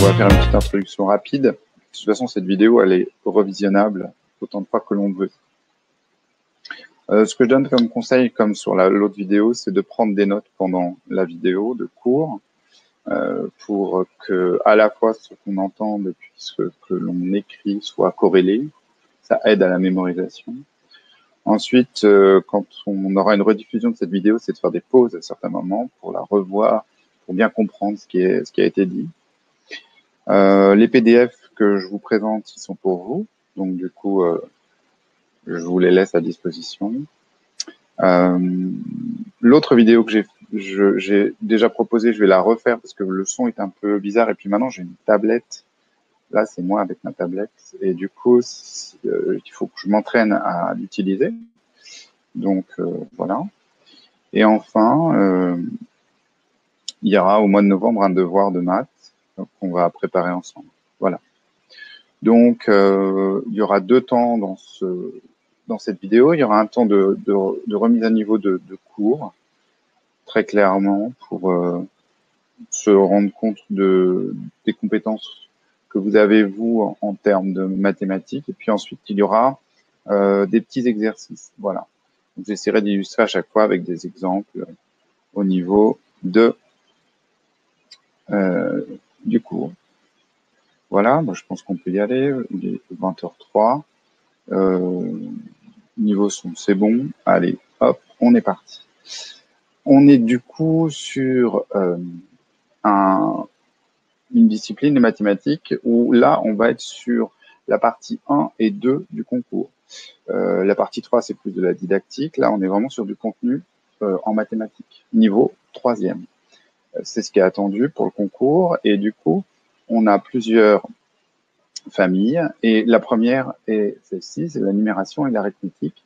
on va faire une petite introduction rapide. De toute façon, cette vidéo, elle est revisionnable autant de fois que l'on veut. Ce que je donne comme conseil, comme sur l'autre vidéo, c'est de prendre des notes pendant la vidéo de cours pour que à la fois ce qu'on entend depuis ce que l'on écrit soit corrélé. Ça aide à la mémorisation. Ensuite, quand on aura une rediffusion de cette vidéo, c'est de faire des pauses à certains moments pour la revoir, pour bien comprendre ce qui a été dit. Les PDF que je vous présente, ils sont pour vous. Donc, du coup, je vous les laisse à disposition. L'autre vidéo que j'ai déjà proposée, je vais la refaire parce que le son est un peu bizarre. Et puis maintenant, j'ai une tablette. Là, c'est moi avec ma tablette. Et du coup, il faut que je m'entraîne à l'utiliser. Donc, voilà. Et enfin, il y aura au mois de novembre un devoir de maths qu'on va préparer ensemble. Voilà. Donc, il y aura deux temps dans cette vidéo. Il y aura un temps de remise à niveau de cours, très clairement, pour se rendre compte des compétences que vous avez, vous, en termes de mathématiques. Et puis ensuite, il y aura des petits exercices. Voilà. J'essaierai d'illustrer à chaque fois avec des exemples au niveau du cours. Voilà, moi je pense qu'on peut y aller, il est 20h03, niveau son c'est bon, allez, hop, on est parti. On est du coup sur une discipline de mathématiques où là on va être sur la partie 1 et 2 du concours. La partie 3 c'est plus de la didactique, là on est vraiment sur du contenu en mathématiques, niveau 3e. C'est ce qui est attendu pour le concours et du coup, on a plusieurs familles et la première est celle-ci, c'est la numération et l'arithmétique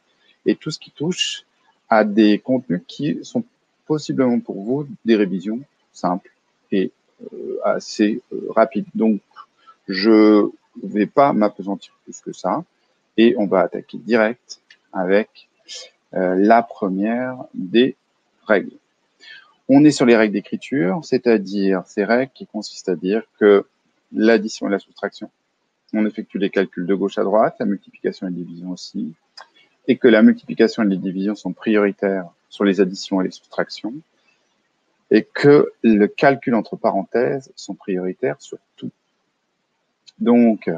et tout ce qui touche à des contenus qui sont possiblement pour vous des révisions simples et assez rapides. Donc, je vais pas m'appesantir plus que ça et on va attaquer direct avec la première des règles. On est sur les règles d'écriture, c'est-à-dire ces règles qui consistent à dire que l'addition et la soustraction, on effectue les calculs de gauche à droite, la multiplication et la division aussi, et que la multiplication et les divisions sont prioritaires sur les additions et les soustractions, et que le calcul entre parenthèses sont prioritaires sur tout. Donc,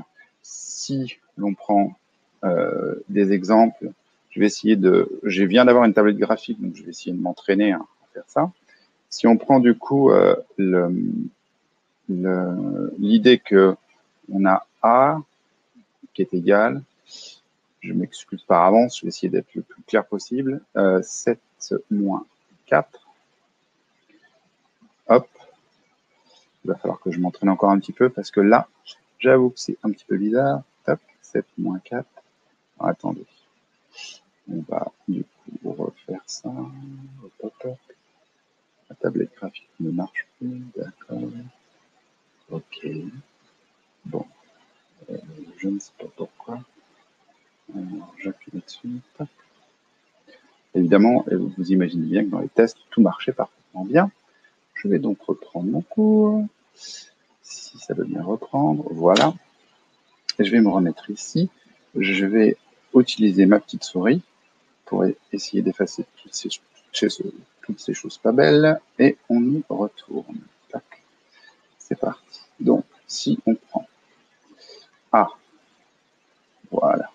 si l'on prend des exemples, je viens d'avoir une tablette graphique, donc je vais essayer de m'entraîner à faire ça. Si on prend du coup l'idée que on a A qui est égal, je m'excuse par avance, je vais essayer d'être le plus clair possible, 7 moins 4, hop, il va falloir que je m'entraîne encore un petit peu parce que là, j'avoue que c'est un petit peu bizarre, hop, 7 moins 4, alors, attendez, on va du coup refaire ça, hop, hop, hop. La tablette graphique ne marche plus, d'accord. Ok. Bon. Je ne sais pas pourquoi. J'appuie là-dessus. Évidemment, vous imaginez bien que dans les tests, tout marchait parfaitement bien. Je vais donc reprendre mon cours. Si ça veut bien reprendre, voilà. Et je vais me remettre ici. Je vais utiliser ma petite souris pour essayer d'effacer toutes ces choses pas belles, et on y retourne. C'est parti. Donc, si on prend A, voilà,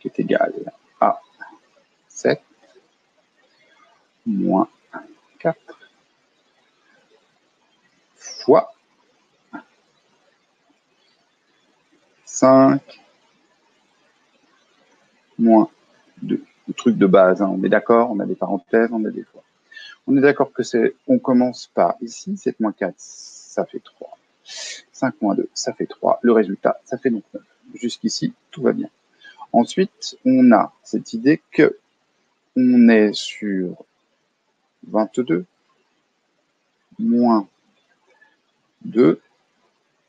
qui est égal à 7, moins 4, fois 5, moins 2. Le truc de base, hein. On est d'accord, on a des parenthèses, on a des fois. On est d'accord que on commence par ici, 7 moins 4, ça fait 3. 5 moins 2, ça fait 3. Le résultat, ça fait donc 9. Jusqu'ici, tout va bien. Ensuite, on a cette idée que on est sur 22 moins 2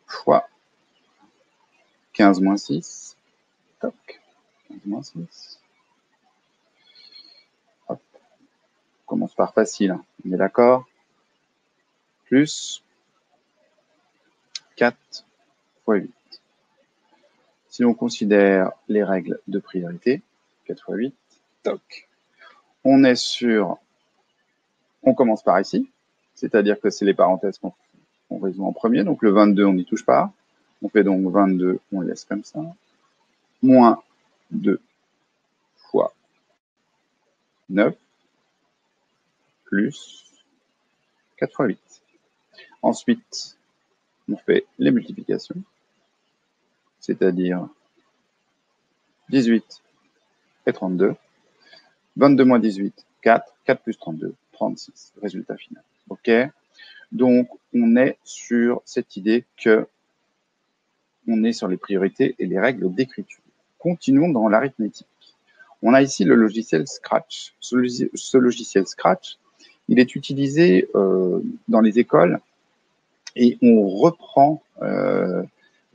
fois 15 moins 6. Toc. 15 moins 6. Commence par facile, on est d'accord, plus 4 fois 8. Si on considère les règles de priorité, 4 fois 8, toc. On est sur... On commence par ici, c'est-à-dire que c'est les parenthèses qu'on résout en premier. Donc le 22, on n'y touche pas. On fait donc 22, on le laisse comme ça. Moins 2 fois 9 plus 4 fois 8. Ensuite, on fait les multiplications, c'est-à-dire 18 et 32. 22 moins 18, 4. 4 plus 32, 36. Résultat final. OK? Donc, on est sur cette idée que on est sur les priorités et les règles d'écriture. Continuons dans l'arithmétique. On a ici le logiciel Scratch. Ce logiciel Scratch, il est utilisé dans les écoles et on reprend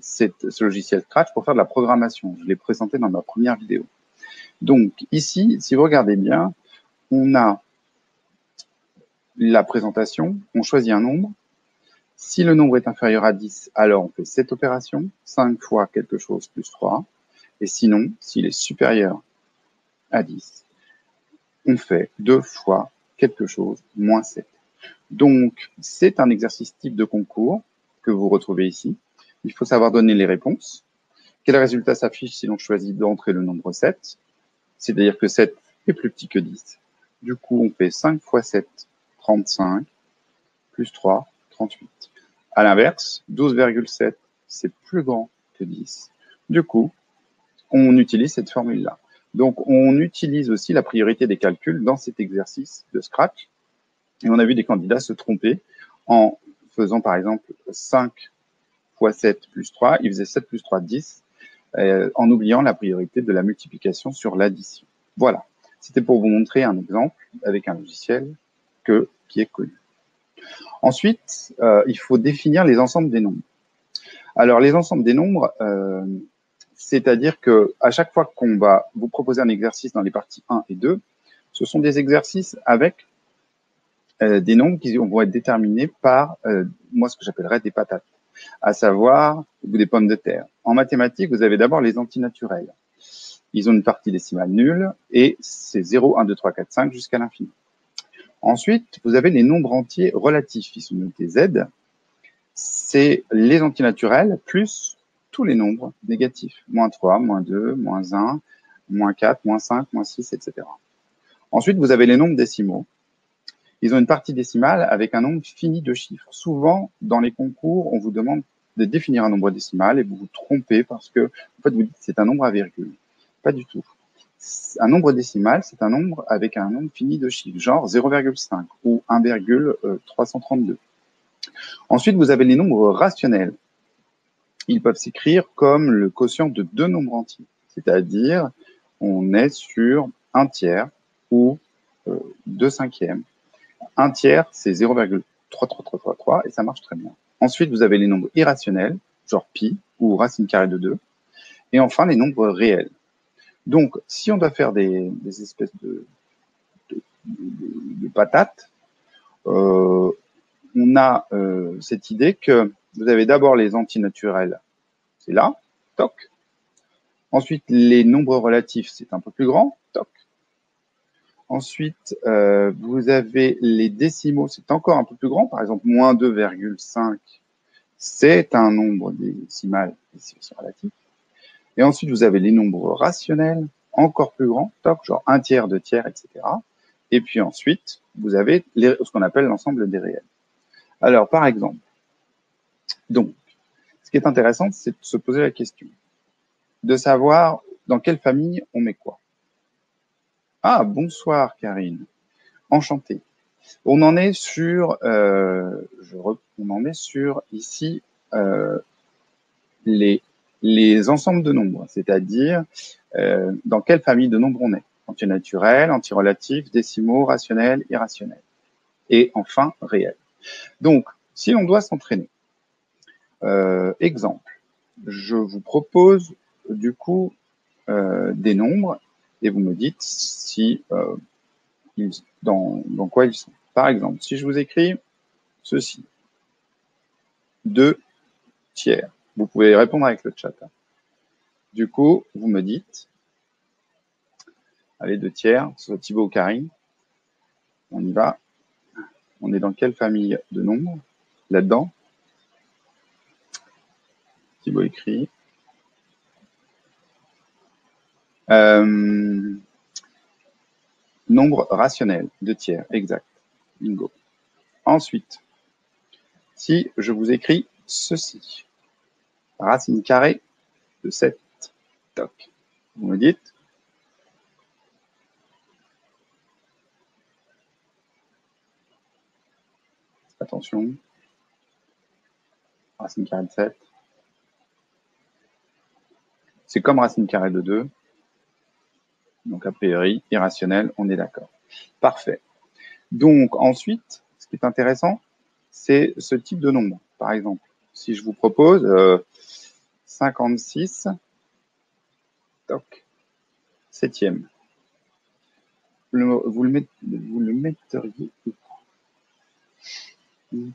ce logiciel Scratch pour faire de la programmation. Je l'ai présenté dans ma première vidéo. Donc ici, si vous regardez bien, on a la présentation, on choisit un nombre. Si le nombre est inférieur à 10, alors on fait cette opération, 5 fois quelque chose plus 3. Et sinon, s'il est supérieur à 10, on fait 2 fois quelque chose moins 7. Donc, c'est un exercice type de concours que vous retrouvez ici. Il faut savoir donner les réponses. Quel résultat s'affiche si l'on choisit d'entrer le nombre 7? C'est-à-dire que 7 est plus petit que 10. Du coup, on fait 5 fois 7, 35, plus 3, 38. À l'inverse, 12,7, c'est plus grand que 10. Du coup, on utilise cette formule-là. Donc, on utilise aussi la priorité des calculs dans cet exercice de Scratch. Et on a vu des candidats se tromper en faisant, par exemple, 5 fois 7 plus 3. Ils faisaient 7 plus 3, 10, en oubliant la priorité de la multiplication sur l'addition. Voilà, c'était pour vous montrer un exemple avec un logiciel qui est connu. Ensuite, il faut définir les ensembles des nombres. Alors, les ensembles des nombres, c'est-à-dire que à chaque fois qu'on va vous proposer un exercice dans les parties 1 et 2, ce sont des exercices avec des nombres qui vont être déterminés par, moi, ce que j'appellerais des patates, à savoir des pommes de terre. En mathématiques, vous avez d'abord les antinaturels. Ils ont une partie décimale nulle et c'est 0, 1, 2, 3, 4, 5 jusqu'à l'infini. Ensuite, vous avez les nombres entiers relatifs, ils sont notés Z. C'est les antinaturels plus tous les nombres négatifs. Moins 3, moins 2, moins 1, moins 4, moins 5, moins 6, etc. Ensuite, vous avez les nombres décimaux. Ils ont une partie décimale avec un nombre fini de chiffres. Souvent, dans les concours, on vous demande de définir un nombre décimal et vous vous trompez parce que, en fait, vous dites c'est un nombre à virgule. Pas du tout. Un nombre décimal, c'est un nombre avec un nombre fini de chiffres, genre 0,5 ou 1,332. Ensuite, vous avez les nombres rationnels. Ils peuvent s'écrire comme le quotient de deux nombres entiers, c'est-à-dire on est sur 1/3 ou 2/5. 1/3, c'est 0,33333 et ça marche très bien. Ensuite, vous avez les nombres irrationnels, genre pi ou racine carrée de 2. Et enfin, les nombres réels. Donc, si on doit faire des espèces de patates, on a cette idée que vous avez d'abord les antinaturels, c'est là, toc. Ensuite, les nombres relatifs, c'est un peu plus grand, toc. Ensuite, vous avez les décimaux, c'est encore un peu plus grand. Par exemple, moins 2,5, c'est un nombre décimal, ici c'est relatif. Et ensuite, vous avez les nombres rationnels, encore plus grands, top, genre 1/3, 2/3, etc. Et puis ensuite, vous avez ce qu'on appelle l'ensemble des réels. Alors, par exemple, donc, ce qui est intéressant, c'est de se poser la question de savoir dans quelle famille on met quoi. Ah, bonsoir Karine, enchantée. On en est sur, ici les ensembles de nombres, c'est-à-dire dans quelle famille de nombres on est. Antinaturel, antirelatif, décimaux, rationnel, irrationnel. Et enfin, réel. Donc, si l'on doit s'entraîner, exemple, je vous propose du coup des nombres et vous me dites si, dans quoi ils sont. Par exemple, si je vous écris ceci, 2 Hatier. Vous pouvez répondre avec le chat. Du coup, vous me dites, allez, 2 tiers, soit Thibaut ou Karine. On y va. On est dans quelle famille de nombres là-dedans? Thibaut écrit. Nombre rationnel, 2 tiers, exact. Bingo. Ensuite, si je vous écris ceci, racine carrée de 7, toc, vous me dites, attention, racine carrée de 7, c'est comme racine carrée de 2, donc a priori irrationnel, on est d'accord. Parfait. Donc ensuite, ce qui est intéressant, c'est ce type de nombre. Par exemple, si je vous propose 56, toc, 7e, vous le metteriez où?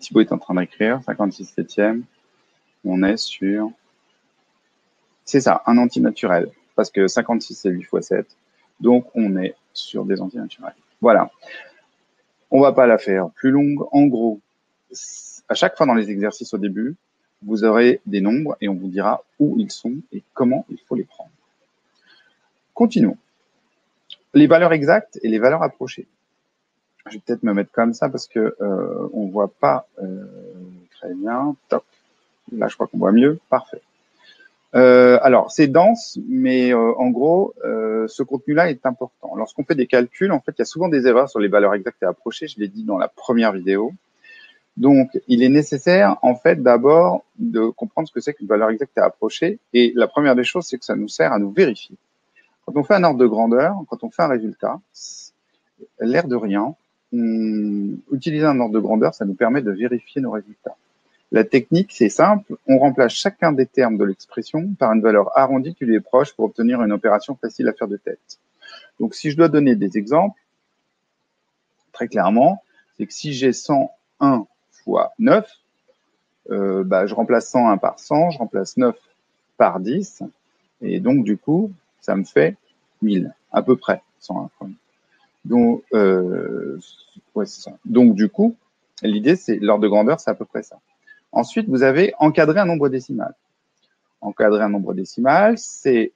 Thibaut est en train d'écrire 56/7e. On est sur, c'est ça, un antinaturel, parce que 56 c'est 8 fois 7, donc on est sur des antinaturels. Voilà, on va pas la faire plus longue. En gros, à chaque fois dans les exercices au début, vous aurez des nombres et on vous dira où ils sont et comment il faut les prendre. Continuons. Les valeurs exactes et les valeurs approchées. Je vais peut-être me mettre comme ça parce que on voit pas très bien. Top. Là, je crois qu'on voit mieux. Parfait. Alors, c'est dense, mais en gros, ce contenu-là est important. Lorsqu'on fait des calculs, en fait, il y a souvent des erreurs sur les valeurs exactes et approchées. Je l'ai dit dans la première vidéo. Donc, il est nécessaire, en fait, d'abord de comprendre ce que c'est qu'une valeur exacte et approchée. Et la première des choses, c'est que ça nous sert à nous vérifier. Quand on fait un ordre de grandeur, quand on fait un résultat, l'air de rien, utiliser un ordre de grandeur, ça nous permet de vérifier nos résultats. La technique, c'est simple, on remplace chacun des termes de l'expression par une valeur arrondie qui lui est proche pour obtenir une opération facile à faire de tête. Donc, si je dois donner des exemples, très clairement, c'est que si j'ai 101 fois 9, je remplace 101 par 100, je remplace 9 par 10, et donc, du coup, ça me fait 1000, à peu près, 101 fois 1000. Donc, ouais, c'est ça. Donc, du coup, l'idée, c'est l'ordre de grandeur, c'est à peu près ça. Ensuite, vous avez encadré un nombre décimal. Encadrer un nombre décimal, c'est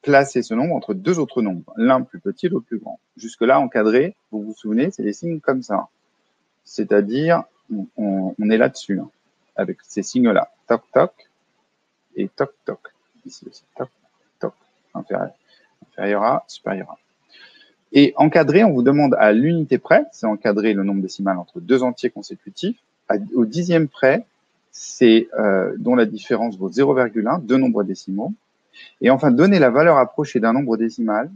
placer ce nombre entre deux autres nombres, l'un plus petit, l'autre plus grand. Jusque-là, encadré, vous vous souvenez, c'est des signes comme ça. C'est-à-dire, on est là-dessus, hein, avec ces signes-là. Toc, toc, et toc, toc. Ici aussi, toc, toc, inférieur à, supérieur à. Et encadrer, on vous demande à l'unité près, c'est encadrer le nombre décimal entre deux entiers consécutifs. Au 10e près, c'est dont la différence vaut 0,1, 2 nombres décimaux. Et enfin, donner la valeur approchée d'un nombre décimal.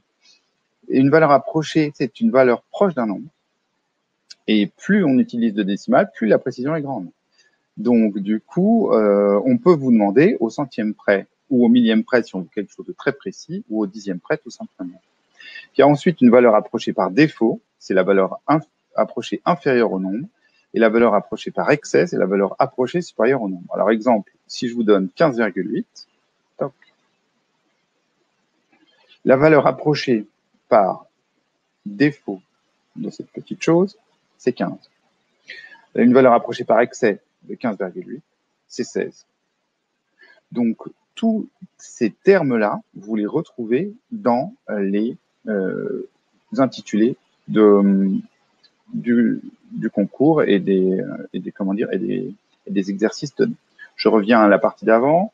Et une valeur approchée, c'est une valeur proche d'un nombre. Et plus on utilise de décimales, plus la précision est grande. Donc, du coup, on peut vous demander au 100e près ou au 1000e près, si on veut quelque chose de très précis, ou au 10e près, tout simplement. Il y a ensuite une valeur approchée par défaut, c'est la valeur approchée inférieure au nombre, et la valeur approchée par excès, c'est la valeur approchée supérieure au nombre. Alors, exemple, si je vous donne 15,8, toc. La valeur approchée par défaut de cette petite chose, c'est 15. Une valeur approchée par excès de 15,8, c'est 16. Donc, tous ces termes-là, vous les retrouvez dans les intitulés du concours et des exercices donnés. Je reviens à la partie d'avant.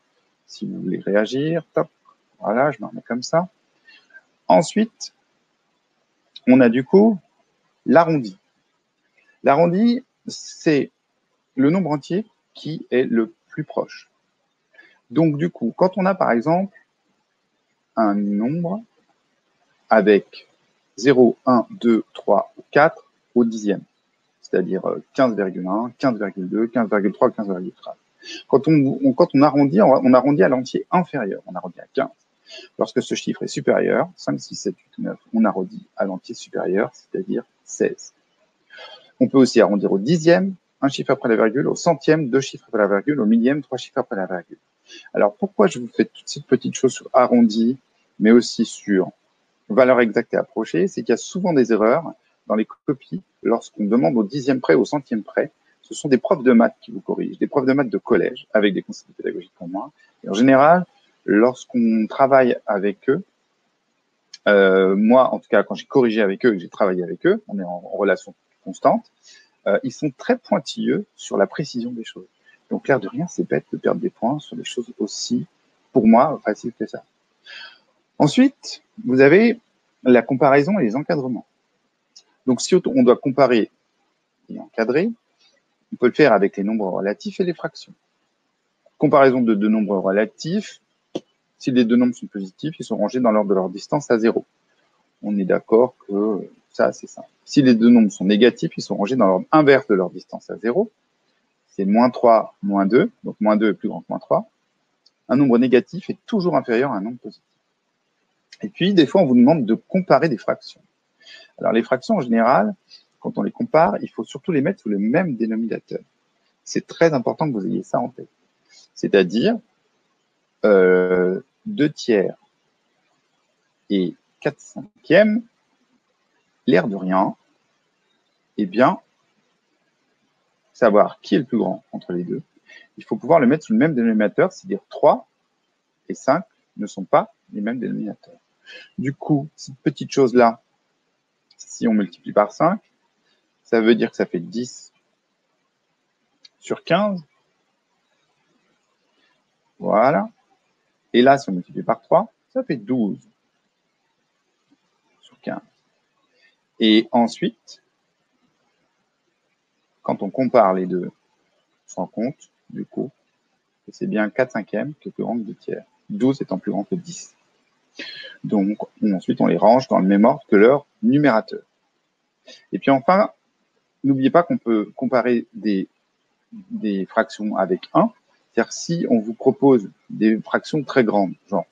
Si vous voulez réagir, top. Voilà, je m'en remets comme ça. Ensuite, on a du coup l'arrondi. L'arrondi, c'est le nombre entier qui est le plus proche. Donc, du coup, quand on a, par exemple, un nombre avec 0, 1, 2, 3 ou 4 au 10e, c'est-à-dire 15,1, 15,2, 15,3, 15,4. Quand on arrondit, on arrondit à l'entier inférieur, on arrondit à 15. Lorsque ce chiffre est supérieur, 5, 6, 7, 8, 9, on arrondit à l'entier supérieur, c'est-à-dire 16. On peut aussi arrondir au dixième, un chiffre après la virgule, au centième, deux chiffres après la virgule, au millième, trois chiffres après la virgule. Alors, pourquoi je vous fais toutes ces petites choses sur arrondi, mais aussi sur valeur exacte et approchée, c'est qu'il y a souvent des erreurs dans les copies lorsqu'on demande au dixième près, au centième près. Ce sont des profs de maths qui vous corrigent, des profs de maths de collège, avec des concepts pédagogiques pour moi. Et en général, lorsqu'on travaille avec eux, moi, en tout cas, quand j'ai corrigé avec eux et que j'ai travaillé avec eux, on est en relation constante, ils sont très pointilleux sur la précision des choses. Donc, l'air de rien, c'est bête de perdre des points sur des choses aussi, pour moi, faciles que ça. Ensuite, vous avez la comparaison et les encadrements. Donc, si on doit comparer et encadrer, on peut le faire avec les nombres relatifs et les fractions. Comparaison de deux nombres relatifs, si les deux nombres sont positifs, ils sont rangés dans l'ordre de leur distance à 0. On est d'accord que ça, c'est simple. Si les deux nombres sont négatifs, ils sont rangés dans l'ordre inverse de leur distance à 0. C'est moins 3, moins 2. Donc, moins 2 est plus grand que moins 3. Un nombre négatif est toujours inférieur à un nombre positif. Et puis, des fois, on vous demande de comparer des fractions. Alors, les fractions, en général, quand on les compare, il faut surtout les mettre sous le même dénominateur. C'est très important que vous ayez ça en tête. C'est-à-dire 2 tiers et 4 cinquièmes, l'air de rien, eh bien, savoir qui est le plus grand entre les deux. Il faut pouvoir le mettre sous le même dénominateur, c'est-à-dire 3 et 5 ne sont pas les mêmes dénominateurs. Du coup, cette petite chose-là, si on multiplie par 5, ça veut dire que ça fait 10 sur 15. Voilà. Et là, si on multiplie par 3, ça fait 12 sur 15. Et ensuite, quand on compare les deux, on se rend compte, du coup, que c'est bien 4 cinquièmes qui est plus grand que 2 tiers. 12 étant plus grand que 10. Donc, ensuite, on les range dans le même ordre que leur numérateur. Et puis enfin, n'oubliez pas qu'on peut comparer des fractions avec 1. C'est-à-dire si on vous propose des fractions très grandes, genre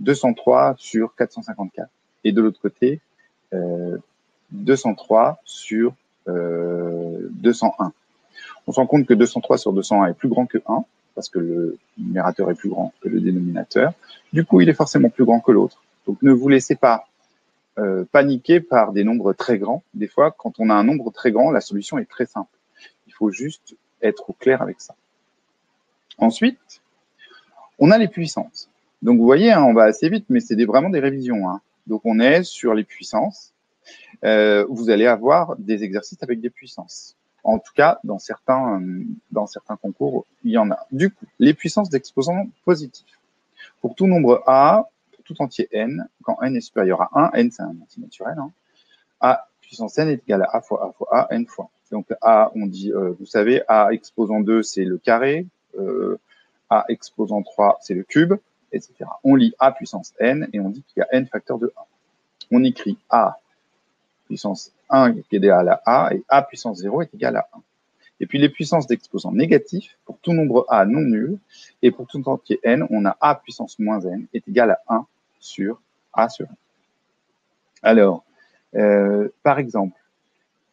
203 sur 454, et de l'autre côté, 203 sur 201. On se rend compte que 203 sur 201 est plus grand que 1, parce que le numérateur est plus grand que le dénominateur. Du coup, il est forcément plus grand que l'autre. Donc, ne vous laissez pas paniquer par des nombres très grands. Des fois, quand on a un nombre très grand, la solution est très simple. Il faut juste être au clair avec ça. Ensuite, on a les puissances. Donc, vous voyez, hein, on va assez vite, mais c'est vraiment des révisions. Hein. Donc, on est sur les puissances. Vous allez avoir des exercices avec des puissances. En tout cas, dans certains concours, il y en a. Du coup, les puissances d'exposants positifs. Pour tout nombre A, pour tout entier N, quand N est supérieur à 1, N c'est un entier naturel, hein, A puissance N est égale à A fois A, N fois. Donc A, on dit, vous savez, A exposant 2, c'est le carré, A exposant 3, c'est le cube, etc. On lit A puissance N et on dit qu'il y a N facteurs de A. On écrit A puissance 1 qui est égal à A et A puissance 0 est égal à 1. Et puis les puissances d'exposants négatifs, pour tout nombre A non nul, et pour tout entier N, on a A puissance moins N est égal à 1 sur A sur N. Alors, par exemple,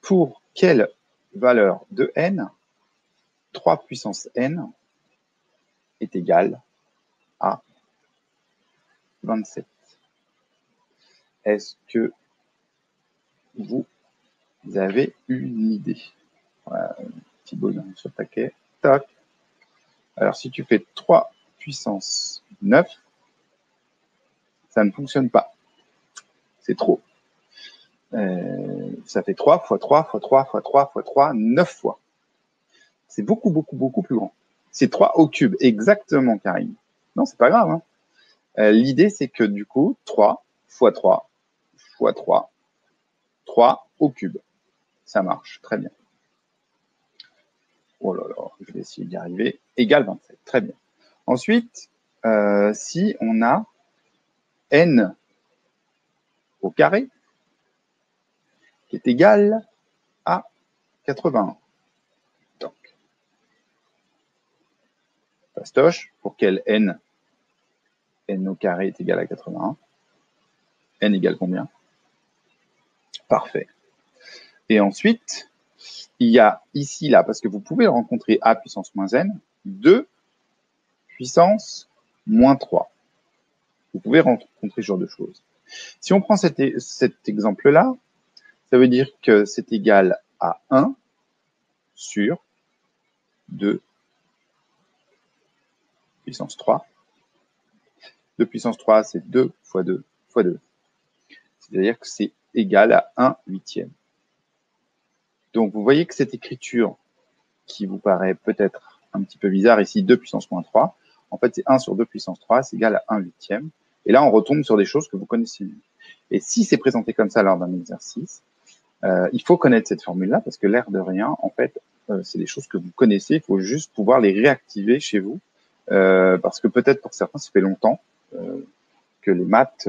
pour quelle valeur de N, 3 puissance N est égale à 27. Est-ce que vous avez une idée? Voilà, petit bonhomme sur le paquet. Tac. Alors, si tu fais 3 puissance 9, ça ne fonctionne pas. C'est trop. Ça fait 3 fois 3 fois 3 fois 3 fois 3, 9 fois. C'est beaucoup, beaucoup, beaucoup plus grand. C'est 3 au cube, exactement, Karine. Non, c'est pas grave. Hein. L'idée, c'est que du coup, 3 fois 3 fois 3 3 au cube. Ça marche, très bien. Oh là là, je vais essayer d'y arriver. Égale 27, très bien. Ensuite, si on a n au carré, qui est égal à 81. Donc, fastoche, pour quelle n au carré est égal à 81. N égale combien? Parfait. Et ensuite, il y a ici, là, parce que vous pouvez le rencontrer a puissance moins n, 2 puissance moins 3. Vous pouvez rencontrer ce genre de choses. Si on prend cet exemple-là, ça veut dire que c'est égal à 1 sur 2 puissance 3. 2 puissance 3, c'est 2 fois 2 fois 2. C'est-à-dire que c'est égal à 1/8. Donc, vous voyez que cette écriture qui vous paraît peut-être un petit peu bizarre ici, 2 puissance moins 3, en fait, c'est 1 sur 2 puissance 3, c'est égal à 1/8. Et là, on retombe sur des choses que vous connaissez mieux. Et si c'est présenté comme ça lors d'un exercice, il faut connaître cette formule-là parce que l'air de rien, en fait, c'est des choses que vous connaissez. Il faut juste pouvoir les réactiver chez vous parce que peut-être pour certains, ça fait longtemps que les maths,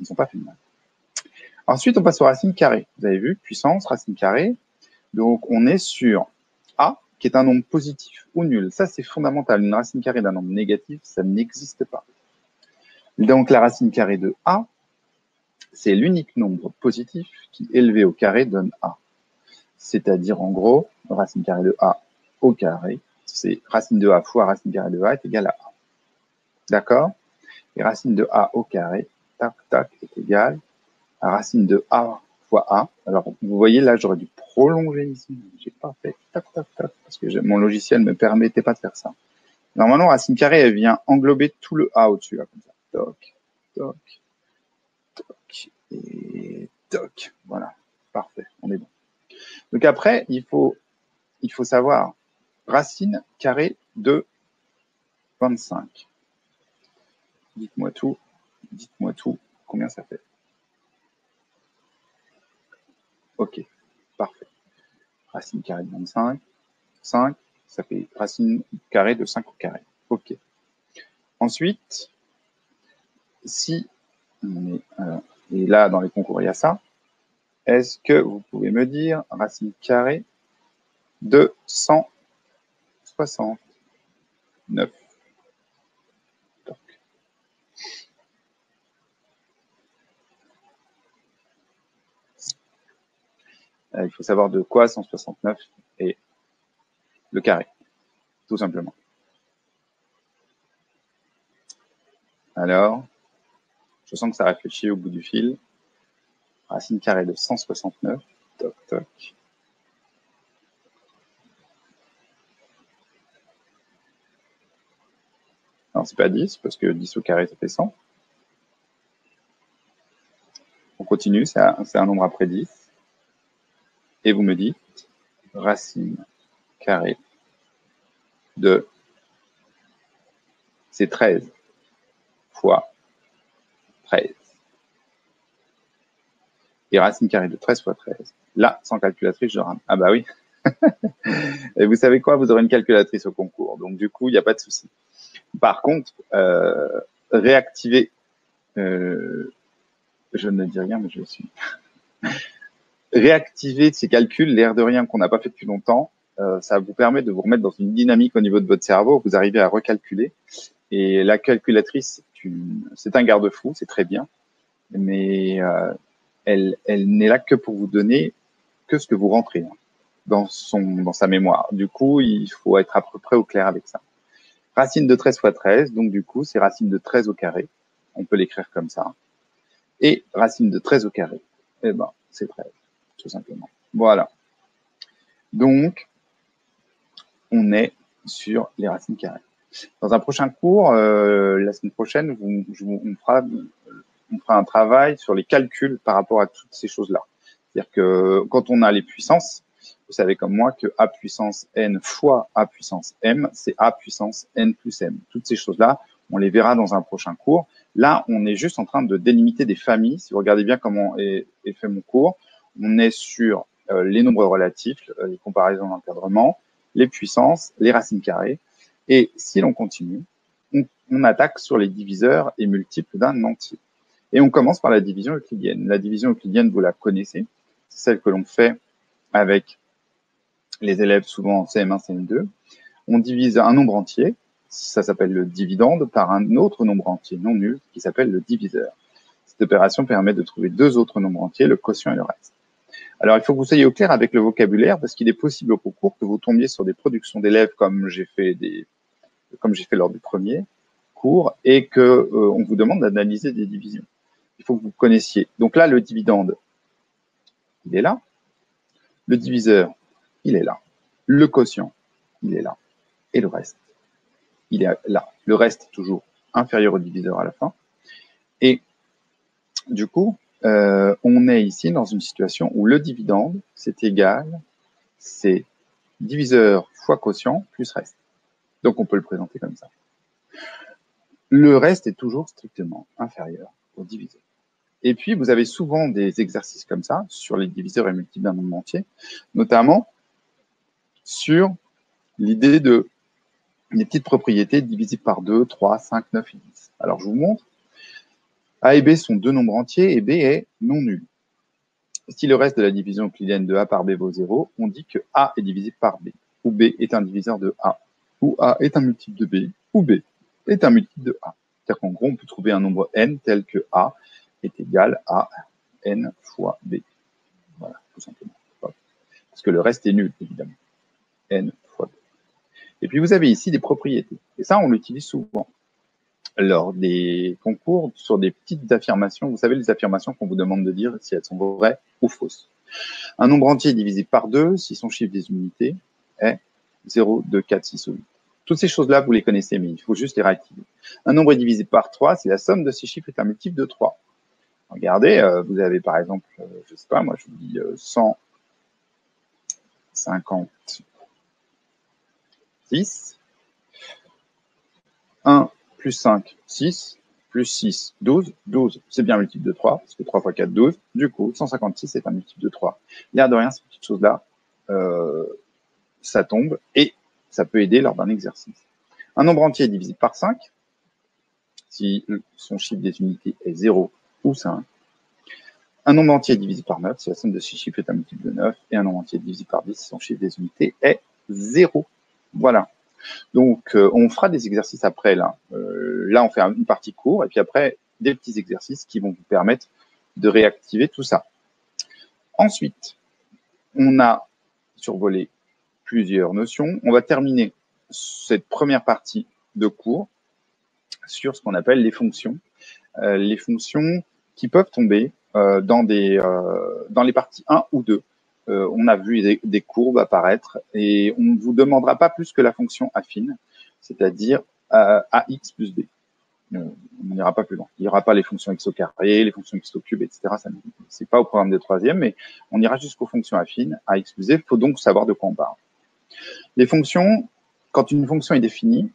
ils n'ont pas fait de maths. Ensuite, on passe aux racines carrées. Vous avez vu, puissance, racine carrée. Donc, on est sur A, qui est un nombre positif ou nul. Ça, c'est fondamental. Une racine carrée d'un nombre négatif, ça n'existe pas. Donc, la racine carrée de A, c'est l'unique nombre positif qui, élevé au carré, donne A. C'est-à-dire, en gros, racine carrée de A au carré, c'est racine de A fois racine carrée de A est égale à A. D'accord? Et racine de A au carré, tac, tac, est égale à racine de A fois A. Alors, vous voyez, là, j'aurais dû prolonger ici. J'ai pas fait tac, tac, tac, parce que mon logiciel ne me permettait pas de faire ça. Normalement, racine carrée, elle vient englober tout le A au-dessus, là, comme ça. Toc, toc, toc et toc. Voilà, parfait, on est bon. Donc après, il faut savoir racine carrée de 25. Dites-moi tout, combien ça fait? Ok, parfait. Racine carrée de 25, 5, ça fait racine carrée de 5 au carré. Ok. Ensuite, si on est, et là dans les concours il y a ça, est-ce que vous pouvez me dire racine carrée de 169? Donc, il faut savoir de quoi 169 est le carré, tout simplement. Alors, je sens que ça réfléchit au bout du fil. Racine carrée de 169. Toc, toc. Alors, c'est pas 10, parce que 10 au carré, ça fait 100. On continue, c'est un nombre après 10. Et vous me dites racine carrée de... C'est 13 fois 13. Et racine carrée de 13 fois 13. Là, sans calculatrice, je rame. Ah bah oui. Et vous savez quoi? Vous aurez une calculatrice au concours. Donc, du coup, il n'y a pas de souci. Par contre, réactiver... je ne dis rien, mais je le suis. Réactiver ces calculs, l'air de rien qu'on n'a pas fait depuis longtemps, ça vous permet de vous remettre dans une dynamique au niveau de votre cerveau. Vous arrivez à recalculer. Et la calculatrice, c'est un garde-fou, c'est très bien, mais elle n'est là que pour vous donner que ce que vous rentrez dans sa mémoire. Du coup, il faut être à peu près au clair avec ça. Racine de 13 fois 13, donc du coup, c'est racine de 13 au carré. On peut l'écrire comme ça. Et racine de 13 au carré, eh ben, c'est 13, tout simplement. Voilà. Donc, on est sur les racines carrées. Dans un prochain cours, la semaine prochaine, on fera un travail sur les calculs par rapport à toutes ces choses-là. C'est-à-dire que quand on a les puissances, vous savez comme moi que A puissance N fois A puissance M, c'est A puissance N plus M. Toutes ces choses-là, on les verra dans un prochain cours. Là, on est juste en train de délimiter des familles. Si vous regardez bien comment est fait mon cours, on est sur les nombres relatifs, les comparaisons d'encadrement, les puissances, les racines carrées. Et si l'on continue, on attaque sur les diviseurs et multiples d'un entier. Et on commence par la division euclidienne. La division euclidienne, vous la connaissez. C'est celle que l'on fait avec les élèves souvent en CM1, CM2, on divise un nombre entier, ça s'appelle le dividende, par un autre nombre entier non nul qui s'appelle le diviseur. Cette opération permet de trouver deux autres nombres entiers, le quotient et le reste. Alors, il faut que vous soyez au clair avec le vocabulaire parce qu'il est possible au concours que vous tombiez sur des productions d'élèves comme j'ai fait lors du premier cours et que on vous demande d'analyser des divisions. Il faut que vous connaissiez. Donc là, le dividende, il est là. Le diviseur, il est là. Le quotient, il est là. Et le reste, il est là. Le reste, toujours inférieur au diviseur à la fin. Et du coup, on est ici dans une situation où le dividende, c'est égal, c'est diviseur fois quotient plus reste. Donc, on peut le présenter comme ça. Le reste est toujours strictement inférieur au diviseur. Et puis, vous avez souvent des exercices comme ça sur les diviseurs et multiples d'un nombre entier, notamment sur l'idée de les petites propriétés divisibles par 2, 3, 5, 9 et 10. Alors, je vous montre. A et B sont deux nombres entiers et B est non nul. Si le reste de la division euclidienne de A par B vaut 0, on dit que A est divisible par B, ou B est un diviseur de A, ou A est un multiple de B, ou B est un multiple de A. C'est-à-dire qu'en gros, on peut trouver un nombre n tel que A est égal à n fois B. Voilà, tout simplement. Parce que le reste est nul, évidemment. N fois B. Et puis, vous avez ici des propriétés. Et ça, on l'utilise souvent lors des concours, sur des petites affirmations. Vous savez, les affirmations qu'on vous demande de dire si elles sont vraies ou fausses. Un nombre entier divisible par 2, si son chiffre des unités est 0, 2, 4, 6 ou 8. Toutes ces choses-là, vous les connaissez, mais il faut juste les réactiver. Un nombre est divisible par 3, si la somme de ces chiffres est un multiple de 3. Regardez, vous avez par exemple, je ne sais pas, moi je vous dis 156, 1 plus 5, 6, plus 6, 12, 12, c'est bien un multiple de 3, parce que 3 fois 4, 12, du coup, 156 est un multiple de 3. L'air de rien, ces petites choses-là, ça tombe, et ça peut aider lors d'un exercice. Un nombre entier divisé par 5, si son chiffre des unités est 0 ou 5. Un nombre entier divisé par 9, si la somme de ces chiffres est un multiple de 9, et un nombre entier divisé par 10, si son chiffre des unités est 0. Voilà. Donc, on fera des exercices après, là. Là, on fait une partie courte, et puis après, des petits exercices qui vont vous permettre de réactiver tout ça. Ensuite, on a survolé plusieurs notions. On va terminer cette première partie de cours sur ce qu'on appelle les fonctions. Les fonctions qui peuvent tomber dans les parties 1 ou 2. On a vu des courbes apparaître et on ne vous demandera pas plus que la fonction affine, c'est-à-dire ax plus b. On n'ira pas plus loin. Il n'y aura pas les fonctions x au carré, les fonctions x au cube, etc. Ce n'est pas au programme des troisièmes, mais on ira jusqu'aux fonctions affines, ax plus b. Il faut donc savoir de quoi on parle. Les fonctions, quand une fonction est définie,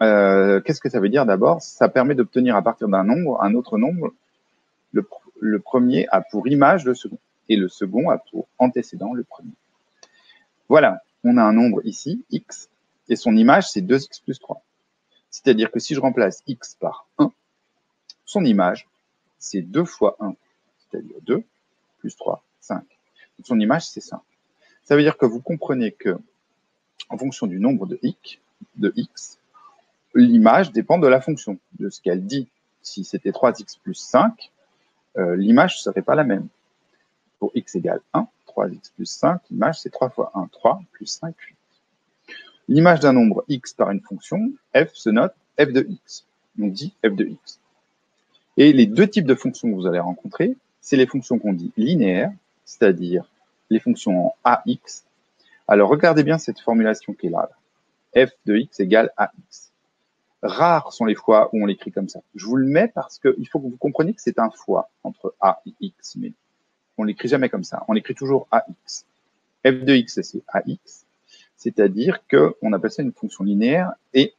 qu'est-ce que ça veut dire d'abord? Ça permet d'obtenir à partir d'un nombre, un autre nombre. Le premier a pour image le second. Et le second a pour antécédent le premier. Voilà, on a un nombre ici, x, et son image, c'est 2x plus 3. C'est-à-dire que si je remplace x par 1, son image, c'est 2 fois 1, c'est-à-dire 2, plus 3, 5. Donc son image, c'est 5. Ça veut dire que vous comprenez que, en fonction du nombre de x, l'image dépend de la fonction, de ce qu'elle dit. Si c'était 3x plus 5, l'image ne serait pas la même. Pour x égale 1, 3x plus 5, l'image c'est 3 fois 1, 3, plus 5, 8. L'image d'un nombre x par une fonction, f se note f de x. On dit f de x. Et les deux types de fonctions que vous allez rencontrer, c'est les fonctions qu'on dit linéaires, c'est-à-dire les fonctions en ax. Alors regardez bien cette formulation qui est là. F de x égale ax. Rares sont les fois où on l'écrit comme ça. Je vous le mets parce qu'il faut que vous compreniez que c'est un fois entre a et x, mais on l'écrit jamais comme ça. On l'écrit toujours ax. F de x, c'est ax. C'est-à-dire qu'on appelle ça une fonction linéaire et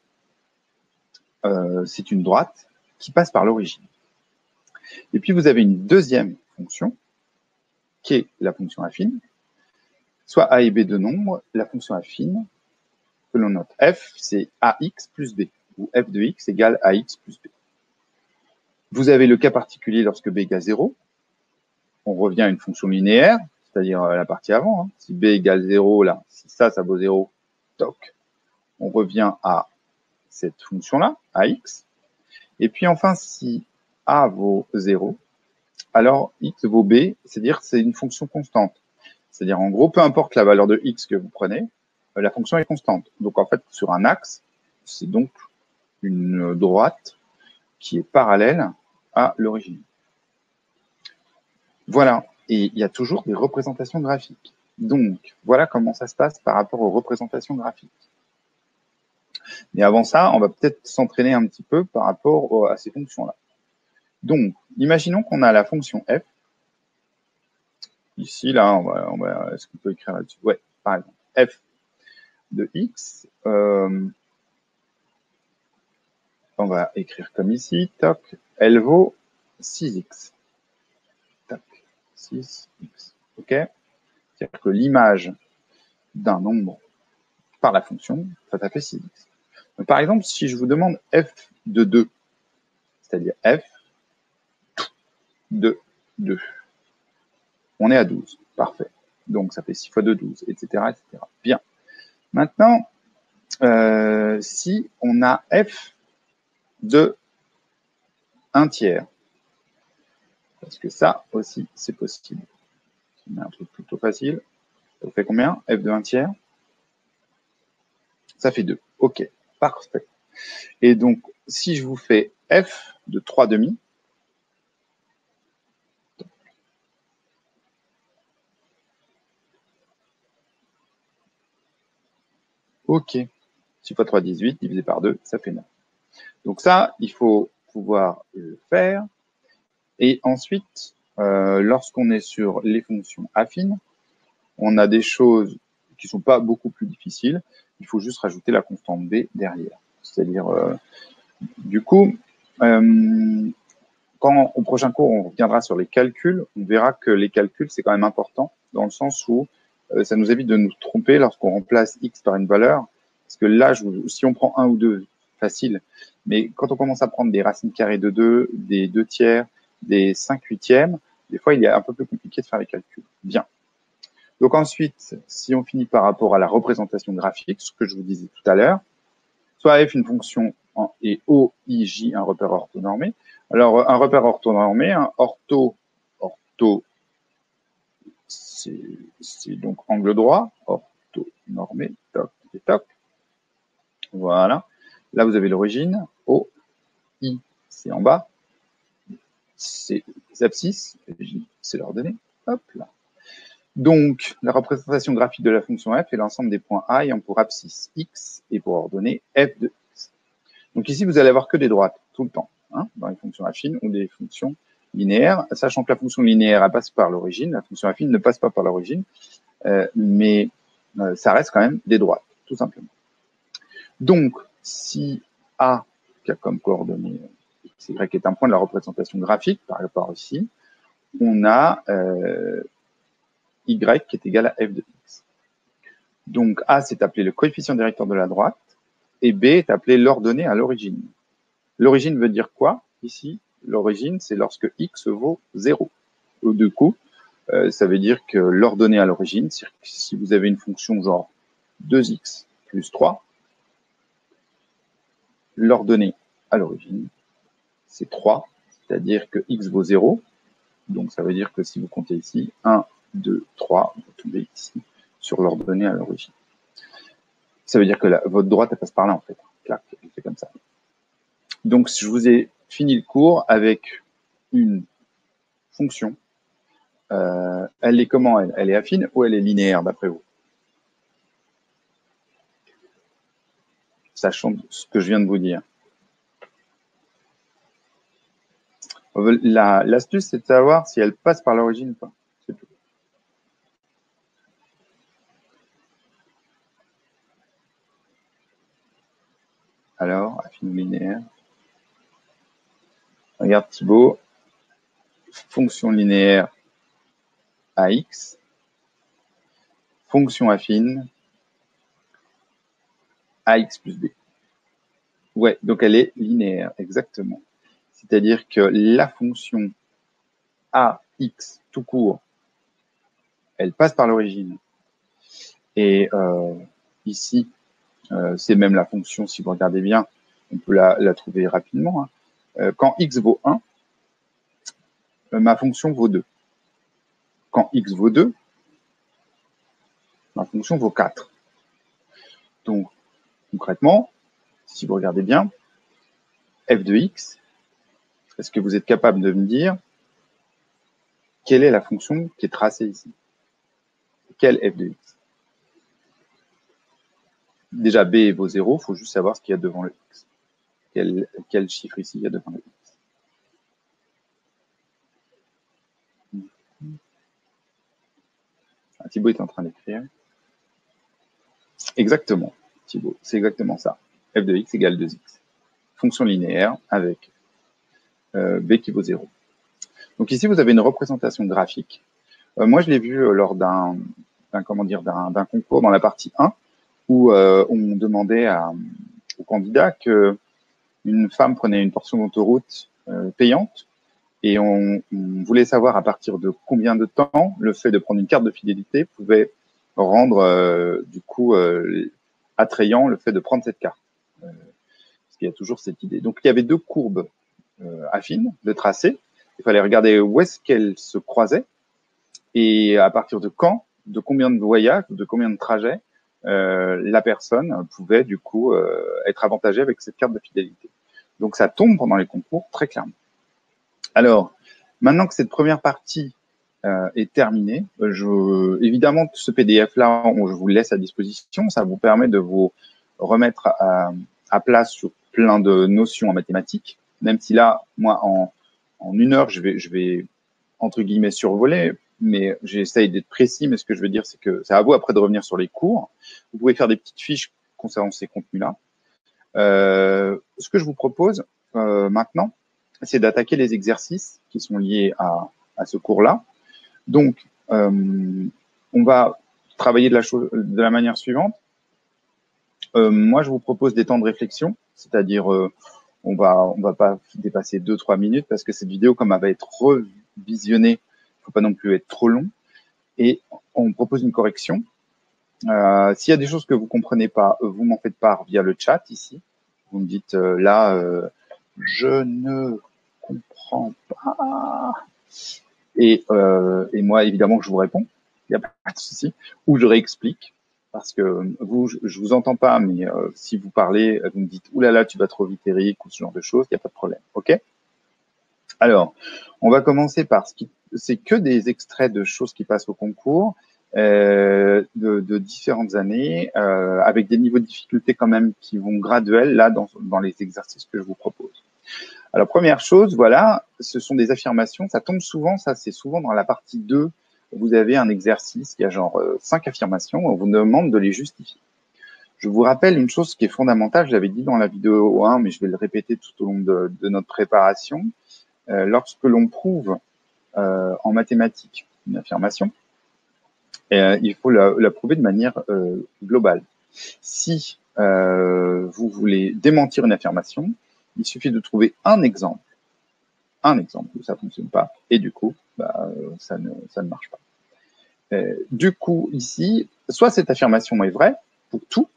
c'est une droite qui passe par l'origine. Et puis, vous avez une deuxième fonction qui est la fonction affine. Soit a et b de nombres, la fonction affine que l'on note f, c'est ax plus b ou f de x égale ax plus b. Vous avez le cas particulier lorsque b égale 0. On revient à une fonction linéaire, c'est-à-dire la partie avant. Hein. Si B égale 0, là, si ça, ça vaut 0, toc, on revient à cette fonction-là, à x. Et puis enfin, si a vaut 0, alors x vaut b, c'est-à-dire que c'est une fonction constante. C'est-à-dire, en gros, peu importe la valeur de x que vous prenez, la fonction est constante. Donc, en fait, sur un axe, c'est donc une droite qui est parallèle à l'origine. Voilà. Et il y a toujours des représentations graphiques. Donc, voilà comment ça se passe par rapport aux représentations graphiques. Mais avant ça, on va peut-être s'entraîner un petit peu par rapport à ces fonctions-là. Donc, imaginons qu'on a la fonction f. Ici, là, on va est-ce qu'on peut écrire là-dessus? Ouais, par exemple, f de x. On va écrire comme ici, toc, elle vaut 6x. Toc, 6x, ok? C'est-à-dire que l'image d'un nombre par la fonction, ça fait 6x. Donc, par exemple, si je vous demande f de 2, c'est-à-dire f de 2, on est à 12, parfait. Donc, ça fait 6 fois 2, 12, etc. etc. Bien. Maintenant, si on a f de 1/3, parce que ça aussi, c'est possible. On a un truc plutôt facile. Ça fait combien? F de 1/3. Ça fait 2. OK, parfait. Et donc, si je vous fais f de 3/2, OK. 6 fois 3, 18, divisé par 2, ça fait 9. Donc ça, il faut pouvoir le faire. Et ensuite, lorsqu'on est sur les fonctions affines, on a des choses qui ne sont pas beaucoup plus difficiles. Il faut juste rajouter la constante B derrière. C'est-à-dire, du coup, quand au prochain cours, on reviendra sur les calculs, on verra que les calculs, c'est quand même important, dans le sens où ça nous évite de nous tromper lorsqu'on remplace x par une valeur. Parce que là, si on prend 1 ou 2, facile. Mais quand on commence à prendre des racines carrées de 2, des 2/3, des 5/8, des fois, il est un peu plus compliqué de faire les calculs. Bien. Donc ensuite, si on finit par rapport à la représentation graphique, ce que je vous disais tout à l'heure, soit f une fonction et o, i, j, un repère orthonormé. Alors, un repère orthonormé, un ortho, c'est donc angle droit, orthonormé, toc et toc. Voilà. Là, vous avez l'origine, O, I, c'est en bas, c'est les abscisses, J, c'est l'ordonnée, hop là. Donc, la représentation graphique de la fonction f est l'ensemble des points A ayant pour abscisse x et pour ordonnée f de x. Donc ici, vous allez avoir que des droites, tout le temps, hein, dans les fonctions affines ou des fonctions linéaires, sachant que la fonction linéaire, elle passe par l'origine, la fonction affine ne passe pas par l'origine, mais ça reste quand même des droites, tout simplement. Donc, si A, qui a comme coordonnée x, y est un point de la représentation graphique, par rapport ici, on a y qui est égal à f de x. Donc A, c'est appelé le coefficient directeur de la droite, et B est appelé l'ordonnée à l'origine. L'origine veut dire quoi ici? L'origine, c'est lorsque x vaut 0. Du coup, ça veut dire que l'ordonnée à l'origine, c'est si vous avez une fonction genre 2x plus 3, l'ordonnée à l'origine, c'est 3, c'est-à-dire que x vaut 0. Donc, ça veut dire que si vous comptez ici, 1, 2, 3, vous tombez ici sur l'ordonnée à l'origine. Ça veut dire que votre droite, elle passe par là, en fait. Clac, elle fait comme ça. Donc, je vous ai fini le cours avec une fonction. Elle est comment? Elle est affine ou elle est linéaire, d'après vous? Sachant ce que je viens de vous dire. L'astuce, c'est de savoir si elle passe par l'origine ou pas. C'est tout. Alors, affine ou linéaire. Regarde Thibaut. Fonction linéaire à x. Fonction affine. AX plus B. Ouais, donc elle est linéaire, exactement. C'est-à-dire que la fonction AX tout court elle passe par l'origine. Et ici, c'est même la fonction, si vous regardez bien, on peut la trouver rapidement. Hein. Quand x vaut 1, ma fonction vaut 2. Quand x vaut 2, ma fonction vaut 4. Donc, concrètement, si vous regardez bien, f de x, est-ce que vous êtes capable de me dire quelle est la fonction qui est tracée ici? Quelle f de x? Déjà, b vaut 0, il faut juste savoir ce qu'il y a devant le x. Quel chiffre ici il y a devant le x? Ah, Thibaut est en train d'écrire. Exactement, Thibaut, c'est exactement ça. f de x égale 2x. Fonction linéaire avec b qui vaut 0. Donc ici, vous avez une représentation graphique. Moi, je l'ai vu lors d'un concours dans la partie 1 où on demandait aux candidats qu'une femme prenait une portion d'autoroute payante et on voulait savoir à partir de combien de temps le fait de prendre une carte de fidélité pouvait rendre du coup attrayant le fait de prendre cette carte. Parce qu'il y a toujours cette idée. Donc, il y avait deux courbes affines de tracé. Il fallait regarder où est-ce qu'elles se croisaient et à partir de quand, de combien de voyages, de combien de trajets la personne pouvait du coup être avantagée avec cette carte de fidélité. Donc, ça tombe pendant les concours très clairement. Alors, maintenant que cette première partie est terminée, évidemment, ce PDF-là, je vous laisse à disposition. Ça vous permet de vous remettre à plat sur plein de notions en mathématiques, même si là, moi, en une heure, je vais entre guillemets survoler, mais j'essaye d'être précis, mais ce que je veux dire, c'est que c'est à vous après de revenir sur les cours. Vous pouvez faire des petites fiches concernant ces contenus-là. Ce que je vous propose maintenant, c'est d'attaquer les exercices qui sont liés à ce cours-là. Donc, on va travailler de la manière suivante. Moi, je vous propose des temps de réflexion, c'est-à-dire... on va pas dépasser 2-3 minutes parce que cette vidéo, comme elle va être revisionnée, faut pas non plus être trop long. Et on propose une correction. S'il y a des choses que vous comprenez pas, vous m'en faites part via le chat ici. Vous me dites là, je ne comprends pas. Et moi, évidemment, je vous réponds. Il n'y a pas de souci. Ou je réexplique. Parce que vous, je vous entends pas, mais si vous parlez, vous me dites « Oulala, tu vas trop vite, Eric » ou ce genre de choses, il n'y a pas de problème, ok? Alors, on va commencer par c'est que des extraits de choses qui passent au concours de différentes années, avec des niveaux de difficulté quand même qui vont graduels, là, dans les exercices que je vous propose. Alors, première chose, voilà, ce sont des affirmations. Ça tombe souvent, ça, c'est souvent dans la partie 2. Vous avez un exercice qui a genre 5 affirmations, on vous demande de les justifier. Je vous rappelle une chose qui est fondamentale, je l'avais dit dans la vidéo 1, mais je vais le répéter tout au long de notre préparation. Lorsque l'on prouve en mathématiques une affirmation, il faut la prouver de manière globale. Si vous voulez démentir une affirmation, il suffit de trouver un exemple où ça ne fonctionne pas, et du coup, bah, ça ne marche pas. Du coup, ici, soit cette affirmation est vraie pour tout,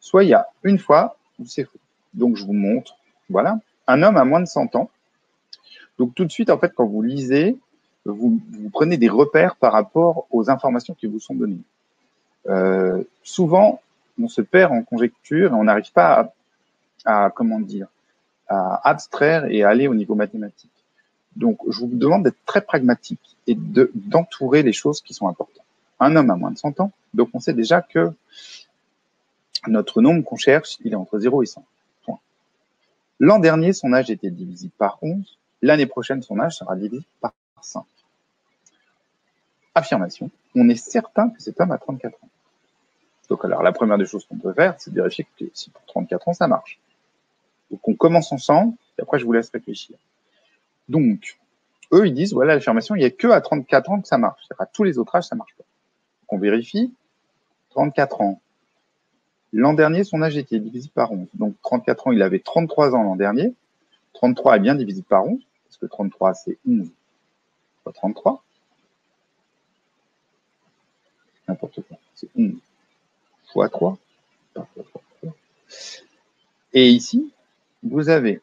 soit il y a une fois où c'est faux. Donc, je vous montre, voilà, un homme a moins de 100 ans. Donc, tout de suite, en fait, quand vous lisez, vous prenez des repères par rapport aux informations qui vous sont données. Souvent, on se perd en conjecture et on n'arrive pas comment dire, à abstraire et à aller au niveau mathématique. Donc, je vous demande d'être très pragmatique et d'entourer les choses qui sont importantes. Un homme a moins de 100 ans, donc on sait déjà que notre nombre qu'on cherche, il est entre 0 et 100. L'an dernier, son âge était divisible par 11. L'année prochaine, son âge sera divisible par 5. Affirmation, on est certain que cet homme a 34 ans. Donc, alors, la première des choses qu'on peut faire, c'est de vérifier que si pour 34 ans, ça marche. Donc, on commence ensemble, et après, je vous laisse réfléchir. Donc, eux, ils disent, voilà, l'affirmation, il n'y a que à 34 ans que ça marche. C'est-à-dire à tous les autres âges, ça ne marche pas. Donc, on vérifie. 34 ans. L'an dernier, son âge était divisible par 11. Donc, 34 ans, il avait 33 ans l'an dernier. 33 est bien divisible par 11, parce que 33, c'est 11 fois 33. n'importe quoi. C'est 11 fois 3. Et ici, vous avez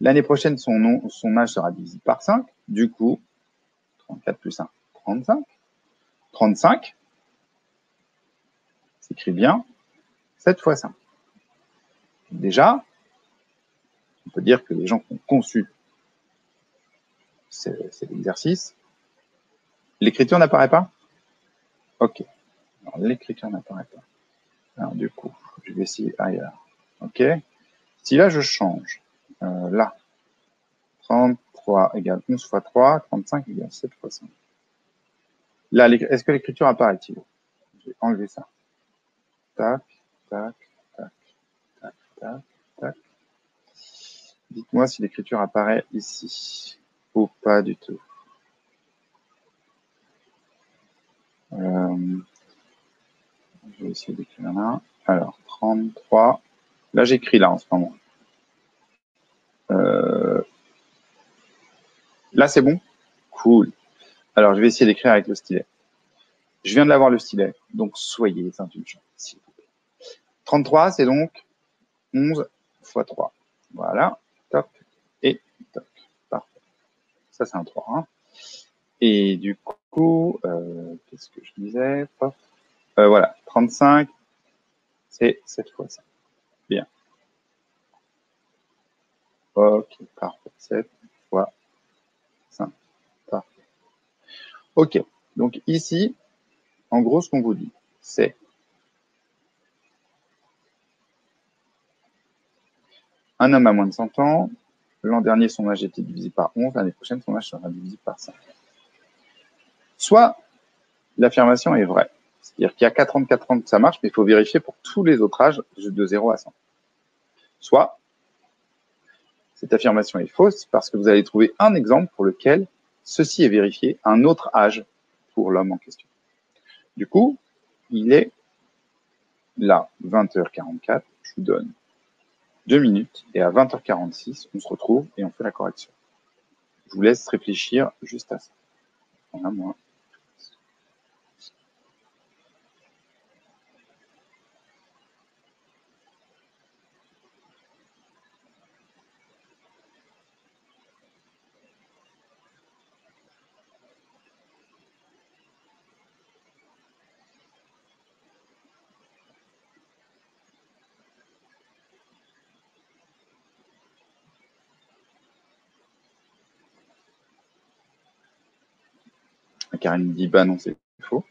l'année prochaine, son âge sera divisé par 5. Du coup, 34 plus 1, 35. 35, s'écrit bien, 7 fois 5. Déjà, on peut dire que les gens qui ont conçu cet exercice, l'écriture n'apparaît pas? Ok. Alors, l'écriture n'apparaît pas. Alors, du coup, je vais essayer ailleurs. Ok. Si là, je change, là, 33 égale 11 fois 3, 35 égale 7 fois 5. Là, est-ce que l'écriture apparaît-il? Je vais enlever ça. Tac, tac, tac, tac, tac, tac. Dites-moi si l'écriture apparaît ici ou pas du tout. Je vais essayer d'écrire là. Alors, 33. Là, j'écris là en ce moment. Là, c'est bon? Cool. Alors, je vais essayer d'écrire avec le stylet. Je viens de l'avoir, le stylet, donc soyez indulgents, s'il vous plaît. 33, c'est donc 11 fois 3. Voilà, top et top. Parfait. Ça, c'est un 3. Hein. Et du coup, qu'est-ce que je disais? Voilà, 35, c'est 7 fois 5. Bien. Ok, parfait. 7 fois 5. Parfait. Ok, donc ici, en gros, ce qu'on vous dit, c'est un homme à moins de 100 ans, l'an dernier, son âge était divisé par 11, l'année prochaine, son âge sera divisé par 5. Soit l'affirmation est vraie, c'est-à-dire qu'il y a 44 ans que ça marche, mais il faut vérifier pour tous les autres âges de 0 à 100. Soit cette affirmation est fausse parce que vous allez trouver un exemple pour lequel ceci est vérifié, un autre âge pour l'homme en question. Du coup, il est là, 20h44, je vous donne 2 minutes, et à 20h46, on se retrouve et on fait la correction. Je vous laisse réfléchir juste à ça. Voilà, moi. Karine dit bah non, c'est faux.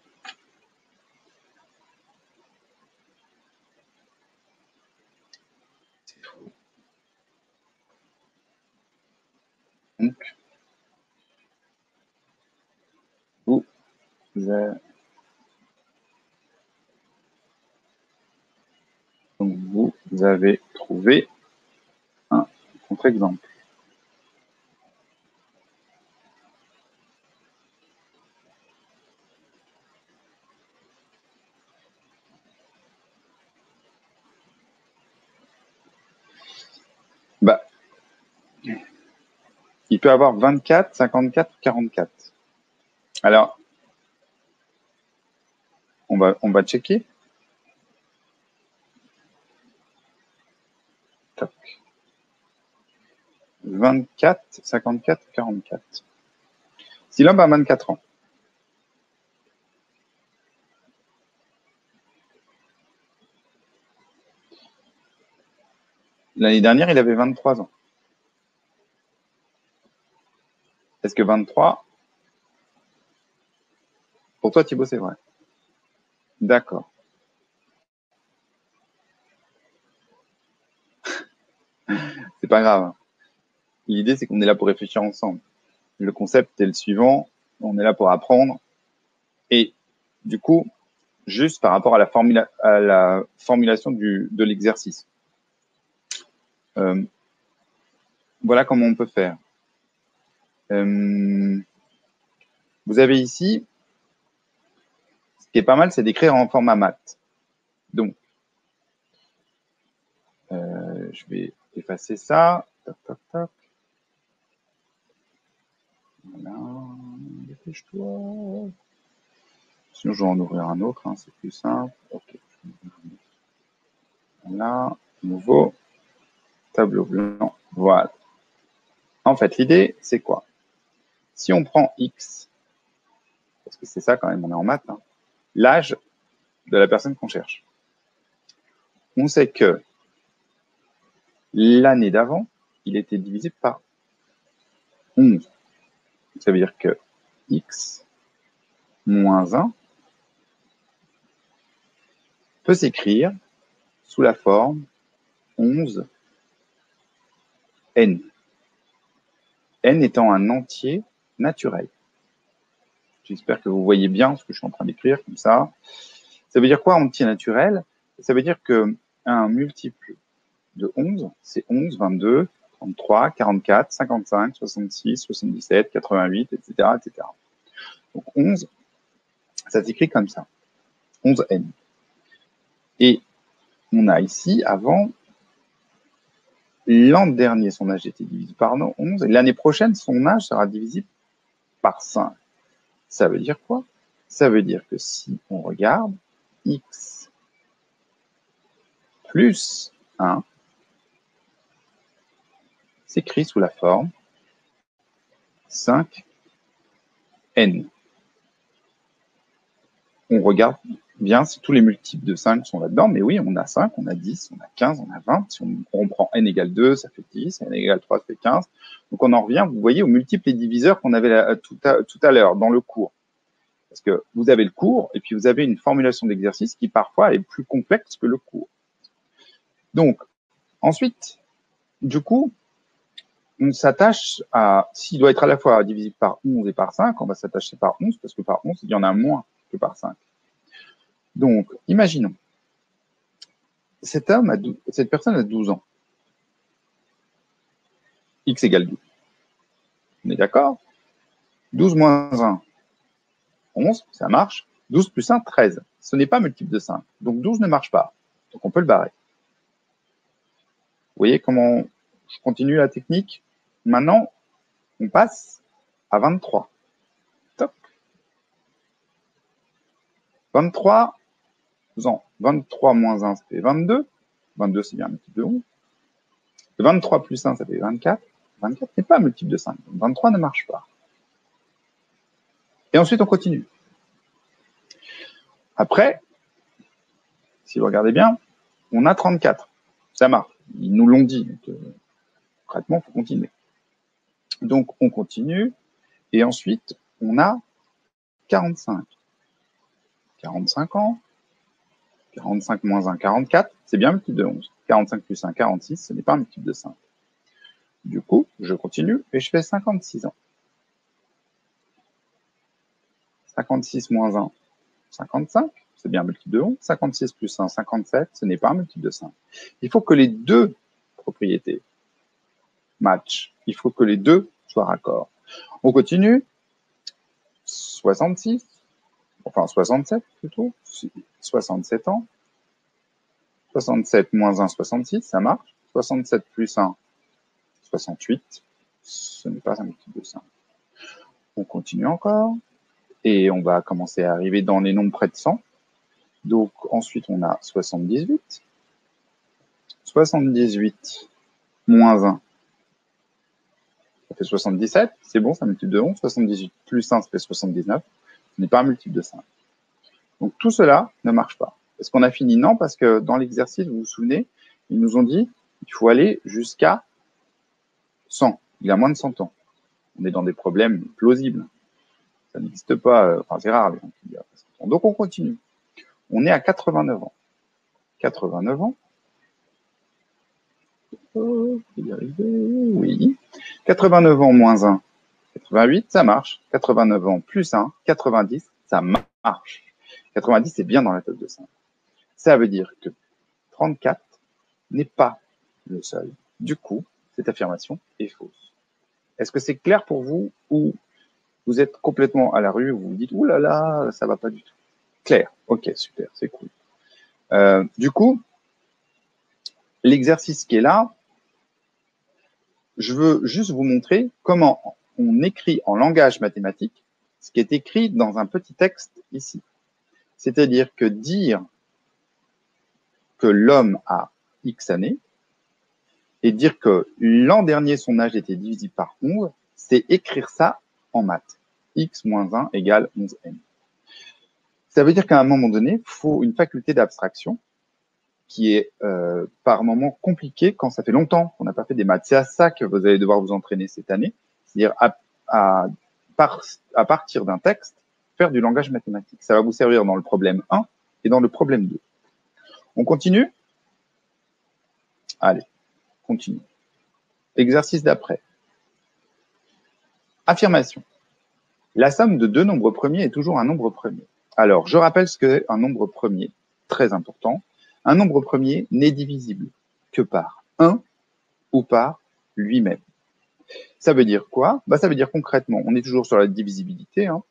C'est faux. Donc, vous avez trouvé un contre-exemple. Bah, il peut avoir 24, 54, 44. Alors, on va checker. Toc. 24, 54, 44. Si l'homme a 24 ans, l'année dernière, il avait 23 ans. Est-ce que 23, pour toi, Thibaut, c'est vrai? D'accord. C'est pas grave. L'idée, c'est qu'on est là pour réfléchir ensemble. Le concept est le suivant. On est là pour apprendre. Et du coup, juste par rapport à la formulation de l'exercice. Voilà comment on peut faire. Vous avez ici, ce qui est pas mal, c'est d'écrire en format maths. Donc, je vais effacer ça. Toc, toc, toc. Voilà, dépêche-toi. Sinon, je vais en ouvrir un autre, hein, c'est plus simple. Okay. Voilà, nouveau tableau blanc. Voilà. En fait, l'idée, c'est quoi? Si on prend X, parce que c'est ça quand même, on est en maths, hein, l'âge de la personne qu'on cherche. On sait que l'année d'avant, il était divisé par 11. Ça veut dire que X moins 1 peut s'écrire sous la forme 11 n. n étant un entier naturel. J'espère que vous voyez bien ce que je suis en train d'écrire comme ça. Ça veut dire quoi, entier naturel? Ça veut dire que un multiple de 11, c'est 11, 22, 33, 44, 55, 66, 77, 88, etc. etc. Donc 11, ça s'écrit comme ça. 11n. Et on a ici, avant, l'an dernier, son âge était divisé par 11, et l'année prochaine, son âge sera divisé par 5. Ça veut dire quoi? Ça veut dire que si on regarde, x plus 1 s'écrit sous la forme 5n. On regarde bien si tous les multiples de 5 sont là-dedans, mais oui, on a 5, on a 10, on a 15, on a 20. Si on prend n égale 2, ça fait 10, n égale 3, ça fait 15. Donc on en revient, vous voyez, aux multiples et diviseurs qu'on avait tout à l'heure dans le cours. Parce que vous avez le cours, et puis vous avez une formulation d'exercice qui parfois est plus complexe que le cours. Donc, ensuite, du coup, on s'attache à, s'il doit être à la fois divisé par 11 et par 5, on va s'attacher par 11, parce que par 11, il y en a moins que par 5. Donc, imaginons, cette personne a 12 ans. X égale 12. On est d'accord? 12 moins 1, 11, ça marche. 12 plus 1, 13. Ce n'est pas multiple de 5. Donc, 12 ne marche pas. Donc, on peut le barrer. Vous voyez comment je continue la technique? Maintenant, on passe à 23. 23 ans. 23 moins 1, ça fait 22. 22, c'est bien un multiple de 11. 23 plus 1, ça fait 24. 24 n'est pas un multiple de 5. Donc 23 ne marche pas. Et ensuite, on continue. Après, si vous regardez bien, on a 34. Ça marche. Ils nous l'ont dit. Donc, concrètement, il faut continuer. Donc, on continue. Et ensuite, on a 45. 45 ans, 45 moins 1, 44, c'est bien un multiple de 11. 45 plus 1, 46, ce n'est pas un multiple de 5. Du coup, je continue et je fais 56 ans. 56 moins 1, 55, c'est bien un multiple de 11. 56 plus 1, 57, ce n'est pas un multiple de 5. Il faut que les deux propriétés matchent. Il faut que les deux soient raccords. On continue. 66. Enfin, 67 plutôt, 67 ans, 67 moins 1, 66, ça marche, 67 plus 1, 68, ce n'est pas un multiple de 5. On continue encore, et on va commencer à arriver dans les nombres près de 100. Donc, ensuite, on a 78, 78 moins 1, ça fait 77, c'est bon, c'est un multiple de 11, 78 plus 1, ça fait 79. Ce n'est pas un multiple de 5. Donc, tout cela ne marche pas. Est-ce qu'on a fini? Non, parce que dans l'exercice, vous vous souvenez, ils nous ont dit qu'il faut aller jusqu'à 100. Il a moins de 100 ans. On est dans des problèmes plausibles. Ça n'existe pas. Enfin, c'est rare, les gens qui disent après 100 ans. Donc, on continue. On est à 89 ans. 89 ans. Oh, je vais y arriver. Oui. 89 ans moins 1. 88, ça marche. 89 ans plus 1, 90, ça marche. 90, c'est bien dans la table de 5. Ça veut dire que 34 n'est pas le seul. Du coup, cette affirmation est fausse. Est-ce que c'est clair pour vous ou vous êtes complètement à la rue, vous vous dites « Ouh là là, ça va pas du tout ». Clair, ok, super, c'est cool. Du coup, l'exercice qui est là, je veux juste vous montrer comment on écrit en langage mathématique ce qui est écrit dans un petit texte ici. C'est-à-dire que dire que l'homme a X années et dire que l'an dernier son âge était divisé par 11, c'est écrire ça en maths. X moins 1 égale 11n. Ça veut dire qu'à un moment donné, il faut une faculté d'abstraction qui est par moments compliquée quand ça fait longtemps qu'on n'a pas fait des maths. C'est à ça que vous allez devoir vous entraîner cette année, c'est-à-dire à partir d'un texte, faire du langage mathématique. Ça va vous servir dans le problème 1 et dans le problème 2. On continue? Allez, continue. Exercice d'après. Affirmation. La somme de deux nombres premiers est toujours un nombre premier. Alors, je rappelle ce qu'est un nombre premier, très important. Un nombre premier n'est divisible que par 1 ou par lui-même. Ça veut dire quoi? Ça veut dire concrètement, on est toujours sur la divisibilité, hein.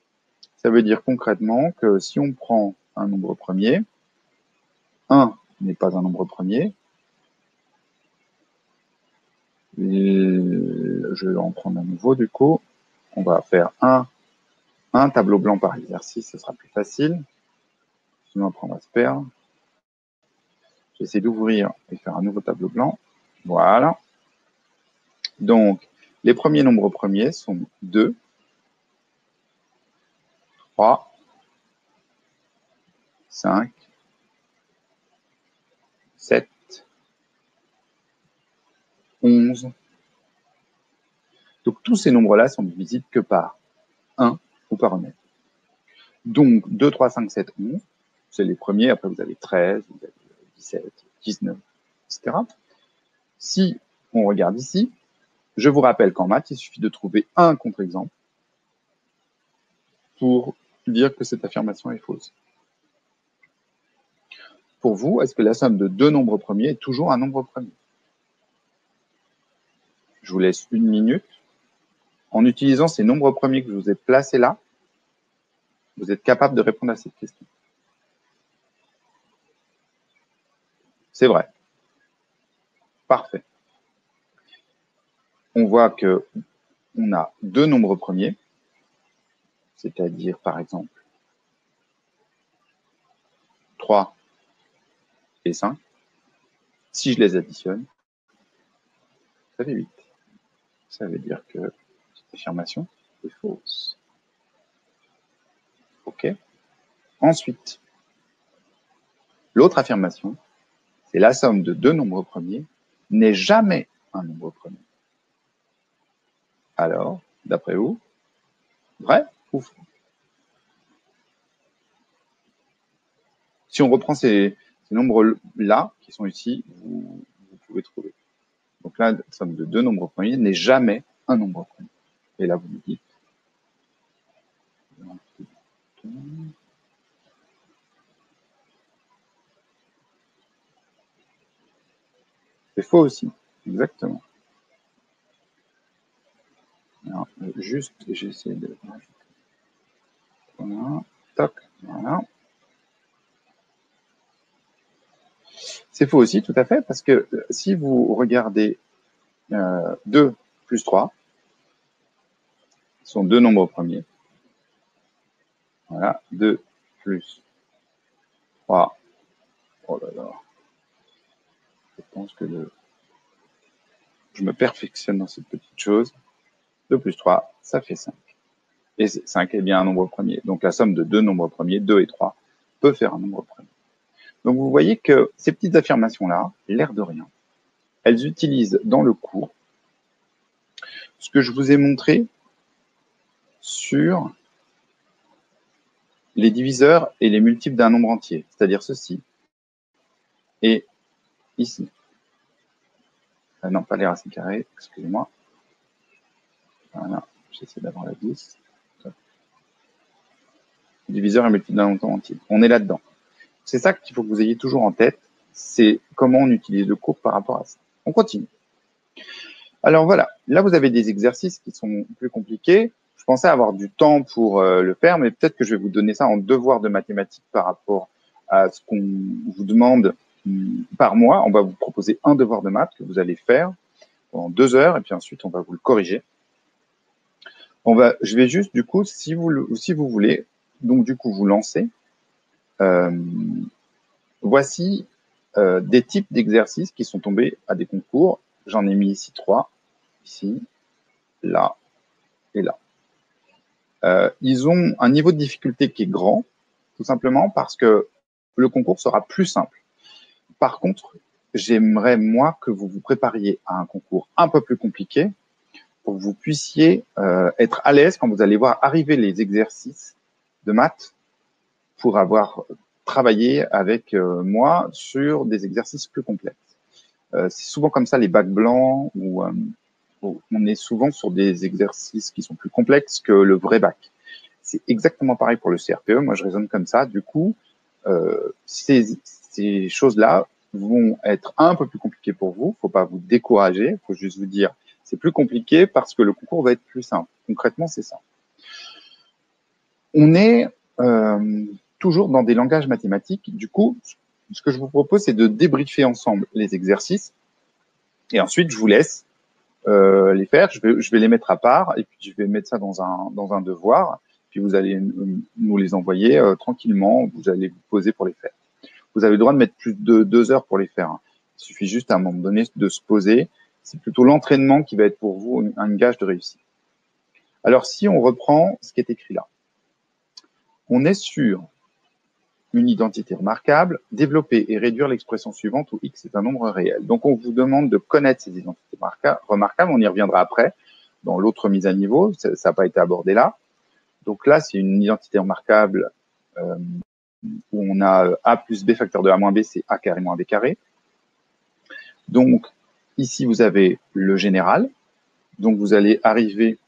Ça veut dire concrètement que si on prend un nombre premier, 1 n'est pas un nombre premier. Je vais en prendre à nouveau, du coup. On va faire un tableau blanc par exercice, ce sera plus facile. Sinon, après, on va se perdre. J'essaie d'ouvrir et faire un nouveau tableau blanc. Voilà. Donc, les premiers nombres premiers sont 2, 3, 5, 7, 11. Donc, tous ces nombres-là sont divisibles que par 1 ou par eux-mêmes. Donc, 2, 3, 5, 7, 11, c'est les premiers. Après, vous avez 13, vous avez 17, 19, etc. Si on regarde ici, je vous rappelle qu'en maths, il suffit de trouver un contre-exemple pour dire que cette affirmation est fausse. Pour vous, est-ce que la somme de deux nombres premiers est toujours un nombre premier? Je vous laisse une minute. En utilisant ces nombres premiers que je vous ai placés là, vous êtes capable de répondre à cette question. C'est vrai. Parfait. On voit que on a deux nombres premiers, c'est-à-dire par exemple 3 et 5. Si je les additionne, ça fait 8. Ça veut dire que cette affirmation est fausse. OK. Ensuite, l'autre affirmation, c'est la somme de deux nombres premiers n'est jamais un nombre premier. Alors, d'après vous, vrai ou faux? Si on reprend ces nombres-là, qui sont ici, vous pouvez trouver. Donc là, la somme de deux nombres premiers n'est jamais un nombre premier. Et là, vous me dites. C'est faux aussi, exactement. Alors, juste, j'essaie de... Voilà, toc, voilà. C'est faux aussi, tout à fait, parce que si vous regardez 2 plus 3, sont deux nombres premiers. Voilà, 2 plus 3. Oh là là. Je pense que je me perfectionne dans cette petite chose. 2 plus 3, ça fait 5. Et 5 est bien un nombre premier. Donc la somme de deux nombres premiers, 2 et 3, peut faire un nombre premier. Donc vous voyez que ces petites affirmations-là, l'air de rien, elles utilisent dans le cours ce que je vous ai montré sur les diviseurs et les multiples d'un nombre entier, c'est-à-dire ceci et ici. Non, pas les racines carrées, excusez-moi. Voilà, j'essaie d'avoir la 10. Diviseur et multiple d'un nombre entier. On est là-dedans. C'est ça qu'il faut que vous ayez toujours en tête, c'est comment on utilise le cours par rapport à ça. On continue. Alors voilà, là vous avez des exercices qui sont plus compliqués. Je pensais avoir du temps pour le faire, mais peut-être que je vais vous donner ça en devoir de mathématiques par rapport à ce qu'on vous demande par mois. On va vous proposer un devoir de maths que vous allez faire pendant 2 heures, et puis ensuite on va vous le corriger. Je vais juste, du coup, si vous voulez, donc du coup vous lancer. Voici des types d'exercices qui sont tombés à des concours. J'en ai mis ici 3, ici, là et là. Ils ont un niveau de difficulté qui est grand, tout simplement parce que le concours sera plus simple. Par contre, j'aimerais, moi, que vous vous prépariez à un concours un peu plus compliqué pour que vous puissiez être à l'aise quand vous allez voir arriver les exercices de maths pour avoir travaillé avec moi sur des exercices plus complexes. C'est souvent comme ça les bacs blancs où on est souvent sur des exercices qui sont plus complexes que le vrai bac. C'est exactement pareil pour le CRPE. Moi, je raisonne comme ça. Du coup, ces choses-là vont être un peu plus compliquées pour vous. Faut pas vous décourager. Il faut juste vous dire, c'est plus compliqué parce que le concours va être plus simple. Concrètement, c'est ça. On est toujours dans des langages mathématiques. Du coup, ce que je vous propose, c'est de débriefer ensemble les exercices. Et ensuite, je vous laisse les faire. Je vais les mettre à part et puis je vais mettre ça dans un devoir. Puis vous allez nous les envoyer tranquillement. Vous allez vous poser pour les faire. Vous avez le droit de mettre plus de 2 heures pour les faire. Il suffit juste à un moment donné de se poser. C'est plutôt l'entraînement qui va être pour vous un gage de réussite. Alors, si on reprend ce qui est écrit là, on est sur une identité remarquable, développer et réduire l'expression suivante où x est un nombre réel. Donc, on vous demande de connaître ces identités remarquables. On y reviendra après dans l'autre mise à niveau. Ça n'a pas été abordé là. Donc là, c'est une identité remarquable où on a a plus b facteur de a moins b, c'est a carré moins b carré. Donc, ici, vous avez le général. Donc, vous allez arriver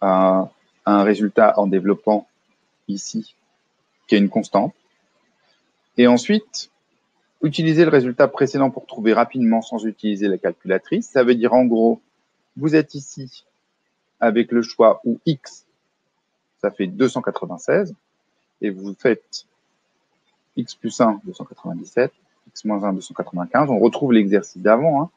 à un résultat en développant ici, qui est une constante. Et ensuite, utiliser le résultat précédent pour trouver rapidement sans utiliser la calculatrice. Ça veut dire, en gros, vous êtes ici avec le choix où x, ça fait 296, et vous faites x plus 1, 297, x moins 1, 295. On retrouve l'exercice d'avant, hein.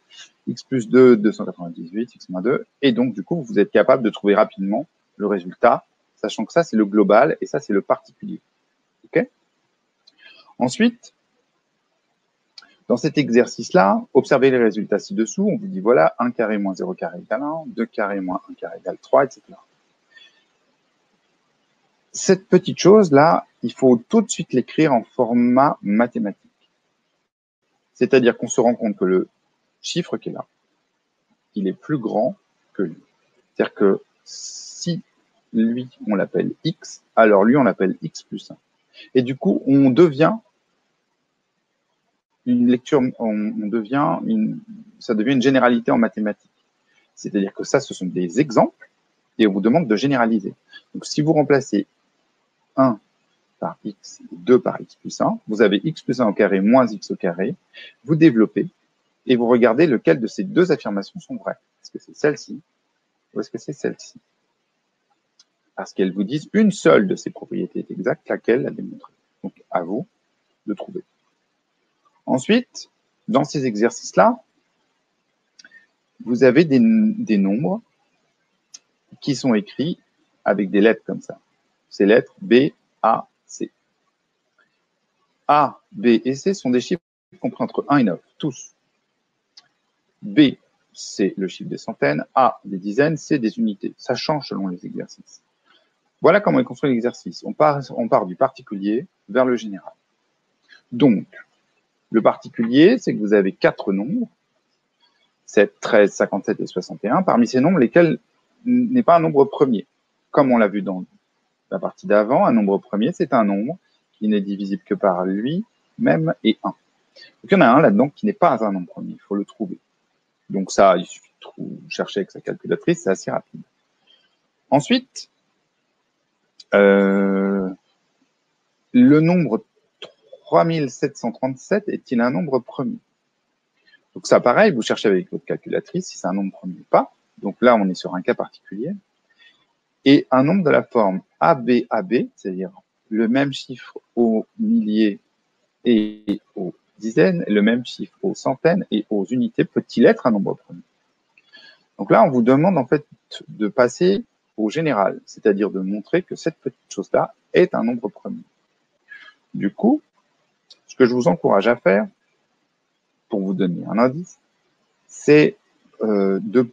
X plus 2, 298, x moins 2. Et donc, du coup, vous êtes capable de trouver rapidement le résultat, sachant que ça, c'est le global et ça, c'est le particulier. OK ? Ensuite, dans cet exercice-là, observez les résultats ci-dessous. On vous dit, voilà, 1 carré moins 0 carré égale 1, 2 carré moins 1 carré égale 3, etc. Cette petite chose-là, il faut tout de suite l'écrire en format mathématique. C'est-à-dire qu'on se rend compte que le chiffre qui est là, il est plus grand que lui. C'est-à-dire que si lui, on l'appelle x, alors lui, on l'appelle x plus 1. Et du coup, on devient une lecture, ça devient une généralité en mathématiques. C'est-à-dire que ça, ce sont des exemples et on vous demande de généraliser. Donc, si vous remplacez 1 par x, 2 par x plus 1, vous avez x plus 1 au carré moins x au carré, vous développez et vous regardez lequel de ces deux affirmations sont vraies. Est-ce que c'est celle-ci ou est-ce que c'est celle-ci? Parce qu'elles vous disent une seule de ces propriétés est exacte, laquelle la démontrer. Donc, à vous de trouver. Ensuite, dans ces exercices-là, vous avez des nombres qui sont écrits avec des lettres comme ça. Ces lettres B, A, C. A, B et C sont des chiffres compris entre 1 et 9, tous. B, c'est le chiffre des centaines, A, des dizaines, C, des unités. Ça change selon les exercices. Voilà comment est construit l'exercice. On part du particulier vers le général. Donc, le particulier, c'est que vous avez 4 nombres, 7, 13, 57 et 61. Parmi ces nombres, lesquels n'est pas un nombre premier. Comme on l'a vu dans la partie d'avant, un nombre premier, c'est un nombre qui n'est divisible que par lui-même et 1. Donc, il y en a un là-dedans qui n'est pas un nombre premier. Il faut le trouver. Donc ça, il suffit de chercher avec sa calculatrice, c'est assez rapide. Ensuite, le nombre 3737 est-il un nombre premier? Donc ça, pareil, vous cherchez avec votre calculatrice si c'est un nombre premier ou pas. Donc là, on est sur un cas particulier. Et un nombre de la forme ABAB, c'est-à-dire le même chiffre aux milliers et aux dizaines, le même chiffre aux centaines et aux unités, peut-il être un nombre premier? Donc là, on vous demande en fait de passer au général, c'est-à-dire de montrer que cette petite chose-là est un nombre premier. Du coup, ce que je vous encourage à faire, pour vous donner un indice, c'est de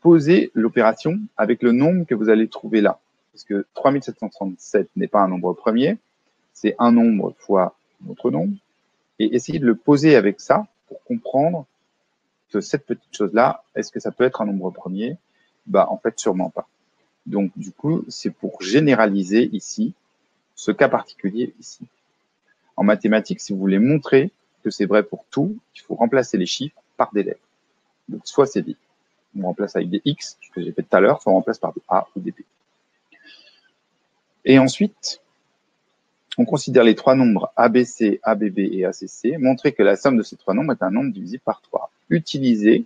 poser l'opération avec le nombre que vous allez trouver là. Parce que 3737 n'est pas un nombre premier, c'est un nombre fois notre nombre. Et essayez de le poser avec ça pour comprendre que cette petite chose-là, est-ce que ça peut être un nombre premier? Bah, en fait, sûrement pas. Donc, du coup, c'est pour généraliser ici, ce cas particulier ici. En mathématiques, si vous voulez montrer que c'est vrai pour tout, il faut remplacer les chiffres par des lettres. Donc, soit c'est des, on remplace avec des X, ce que j'ai fait tout à l'heure, soit on remplace par des A ou des B. Et ensuite, on considère les trois nombres ABC, ABB et ACC, montrer que la somme de ces trois nombres est un nombre divisible par 3. Utiliser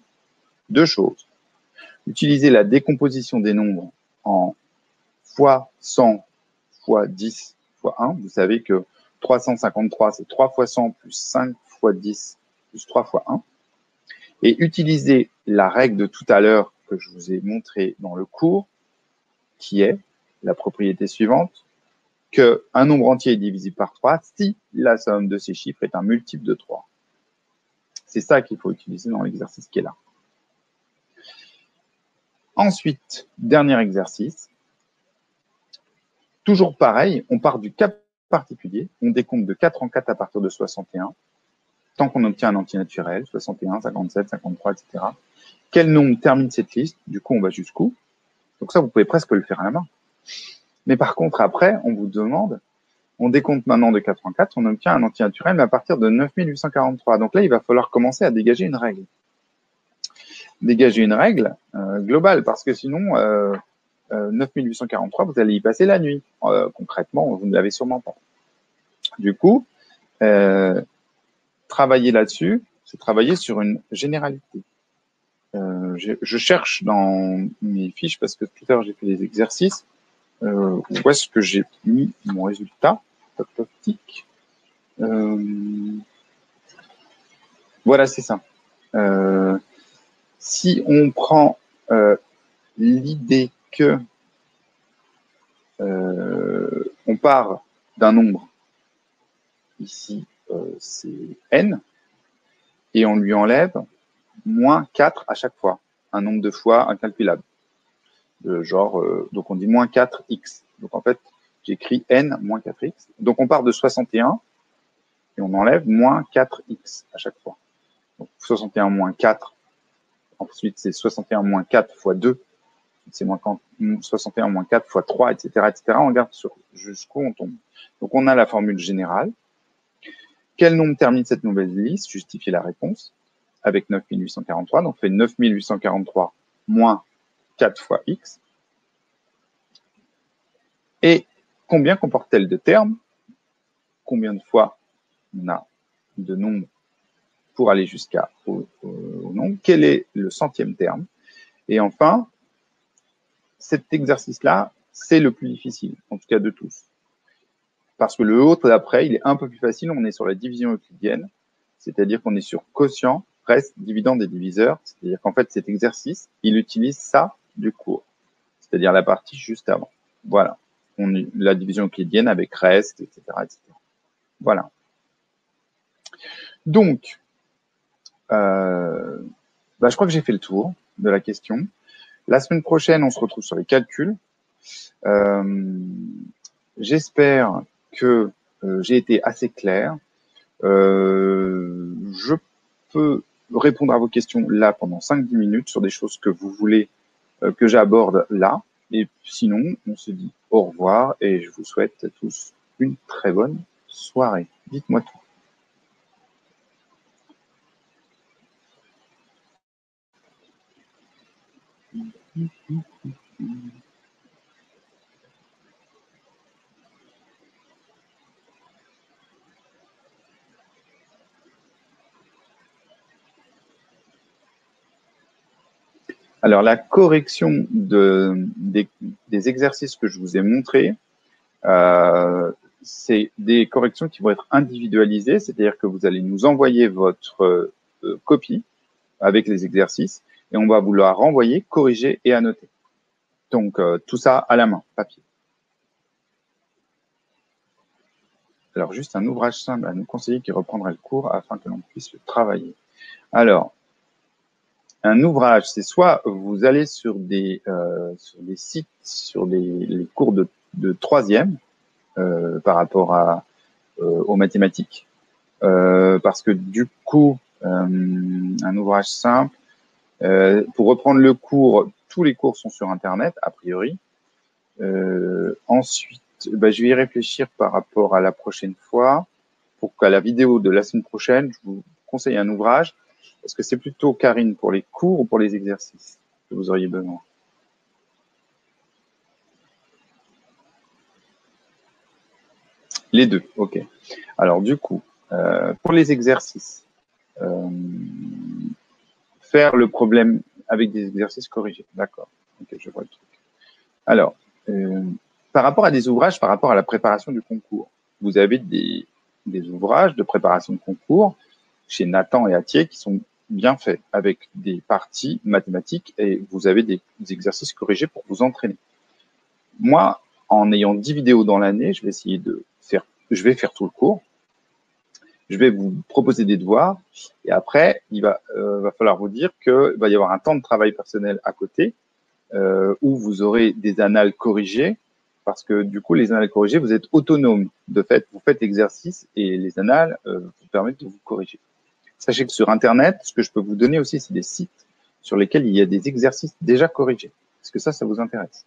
deux choses. Utiliser la décomposition des nombres en fois 100, fois 10, fois 1. Vous savez que 353, c'est 3 fois 100 plus 5 fois 10 plus 3 fois 1. Et utiliser la règle de tout à l'heure que je vous ai montrée dans le cours, qui est la propriété suivante, qu'un nombre entier est divisible par 3 si la somme de ces chiffres est un multiple de 3. C'est ça qu'il faut utiliser dans l'exercice qui est là. Ensuite, dernier exercice. Toujours pareil, on part du cas particulier, on décompte de 4 en 4 à partir de 61, tant qu'on obtient un entier naturel, 61, 57, 53, etc. Quel nombre termine cette liste? Du coup, on va jusqu'où? Donc ça, vous pouvez presque le faire à la main. Mais par contre, après, on vous demande, on décompte maintenant de 4 en 4, on obtient un entier naturel, mais à partir de 9843. Donc là, il va falloir commencer à dégager une règle. Dégager une règle globale, parce que sinon, 9843, vous allez y passer la nuit. Concrètement, vous ne l'avez sûrement pas. Du coup, travailler là-dessus, c'est travailler sur une généralité. Je cherche dans mes fiches, parce que tout à l'heure, j'ai fait des exercices. Où est-ce que j'ai mis mon résultat? Voilà, c'est ça. Si on prend l'idée que on part d'un nombre, ici c'est n, et on lui enlève moins 4 à chaque fois, un nombre de fois incalculable. Genre, donc on dit moins 4x. Donc en fait, j'écris n moins 4x. Donc on part de 61 et on enlève moins 4x à chaque fois. Donc 61 moins 4, ensuite c'est 61 moins 4 fois 2, c'est 61 moins 4 fois 3, etc. etc. On regarde jusqu'où on tombe. Donc on a la formule générale. Quel nombre termine cette nouvelle liste? Justifier la réponse avec 9843. Donc on fait 9843 moins 4 fois x. Et combien comporte-t-elle de termes? Combien de fois on a de nombres pour aller jusqu'à au nombre? Quel est le centième terme? Et enfin, cet exercice-là, c'est le plus difficile, en tout cas de tous. Parce que le autre d'après, il est un peu plus facile, on est sur la division euclidienne, c'est-à-dire qu'on est sur quotient, reste, dividende et diviseur, c'est-à-dire qu'en fait, cet exercice, il utilise ça du cours, c'est-à-dire la partie juste avant. Voilà, la division euclidienne avec reste, etc., etc. Voilà. Donc, je crois que j'ai fait le tour de la question. La semaine prochaine, on se retrouve sur les calculs. J'espère que j'ai été assez clair. Je peux répondre à vos questions là pendant 5-10 minutes sur des choses que vous voulez que j'aborde là. Et sinon, on se dit au revoir et je vous souhaite à tous une très bonne soirée. Dites-moi tout. Alors, la correction des exercices que je vous ai montrés, c'est des corrections qui vont être individualisées, c'est-à-dire que vous allez nous envoyer votre copie avec les exercices et on va vous la renvoyer, corriger et annoter. Donc, tout ça à la main, papier. Alors, juste un ouvrage simple à nous conseiller qui reprendrait le cours afin que l'on puisse le travailler. Alors, un ouvrage, c'est soit vous allez sur des sites, sur les cours de troisième par rapport à, aux mathématiques, parce que du coup, un ouvrage simple, pour reprendre le cours, tous les cours sont sur Internet, a priori. Ensuite, bah, je vais y réfléchir par rapport à la prochaine fois. Pour qu'à la vidéo de la semaine prochaine, je vous conseille un ouvrage. Est-ce que c'est plutôt, Karine, pour les cours ou pour les exercices que vous auriez besoin? Les deux, ok. Alors, du coup, pour les exercices, faire le problème avec des exercices corrigés. D'accord, ok, je vois le truc. Alors, par rapport à des ouvrages, par rapport à la préparation du concours, vous avez des ouvrages de préparation de concours chez Nathan et Hatier qui sont bien faits avec des parties mathématiques et vous avez des exercices corrigés pour vous entraîner. Moi, en ayant 10 vidéos dans l'année, je vais essayer de faire, je vais faire tout le cours. Je vais vous proposer des devoirs et après, il va falloir vous dire qu'il va y avoir un temps de travail personnel à côté où vous aurez des annales corrigées. Parce que du coup, les annales corrigées, vous êtes autonome. De fait, vous faites l'exercice et les annales vous permettent de vous corriger. Sachez que sur Internet, ce que je peux vous donner aussi, c'est des sites sur lesquels il y a des exercices déjà corrigés. Est-ce que ça, ça vous intéresse?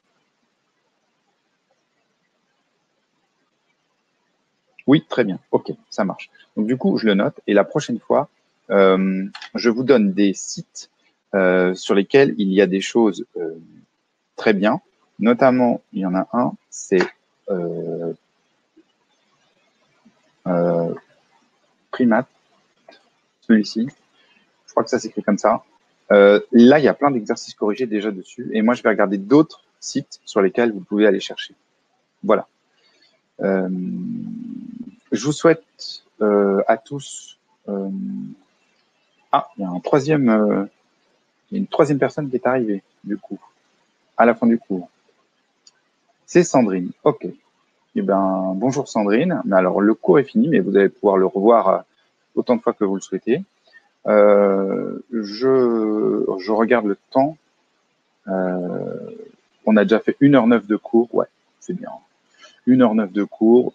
Oui, très bien. Ok, ça marche. Donc du coup, je le note et la prochaine fois, je vous donne des sites sur lesquels il y a des choses très bien. Notamment, il y en a un, c'est Primate, celui-ci. Je crois que ça s'écrit comme ça. Là, il y a plein d'exercices corrigés déjà dessus. Et moi, je vais regarder d'autres sites sur lesquels vous pouvez aller chercher. Voilà. Je vous souhaite à tous... Ah, il y a une troisième personne qui est arrivée, du coup, à la fin du cours. C'est Sandrine, ok. Eh ben, bonjour Sandrine. Mais alors, le cours est fini, mais vous allez pouvoir le revoir autant de fois que vous le souhaitez. Je regarde le temps. On a déjà fait 1h09 de cours. Ouais, c'est bien. 1h09 de cours,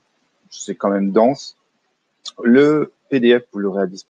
c'est quand même dense. Le PDF, vous l'aurez à disposition.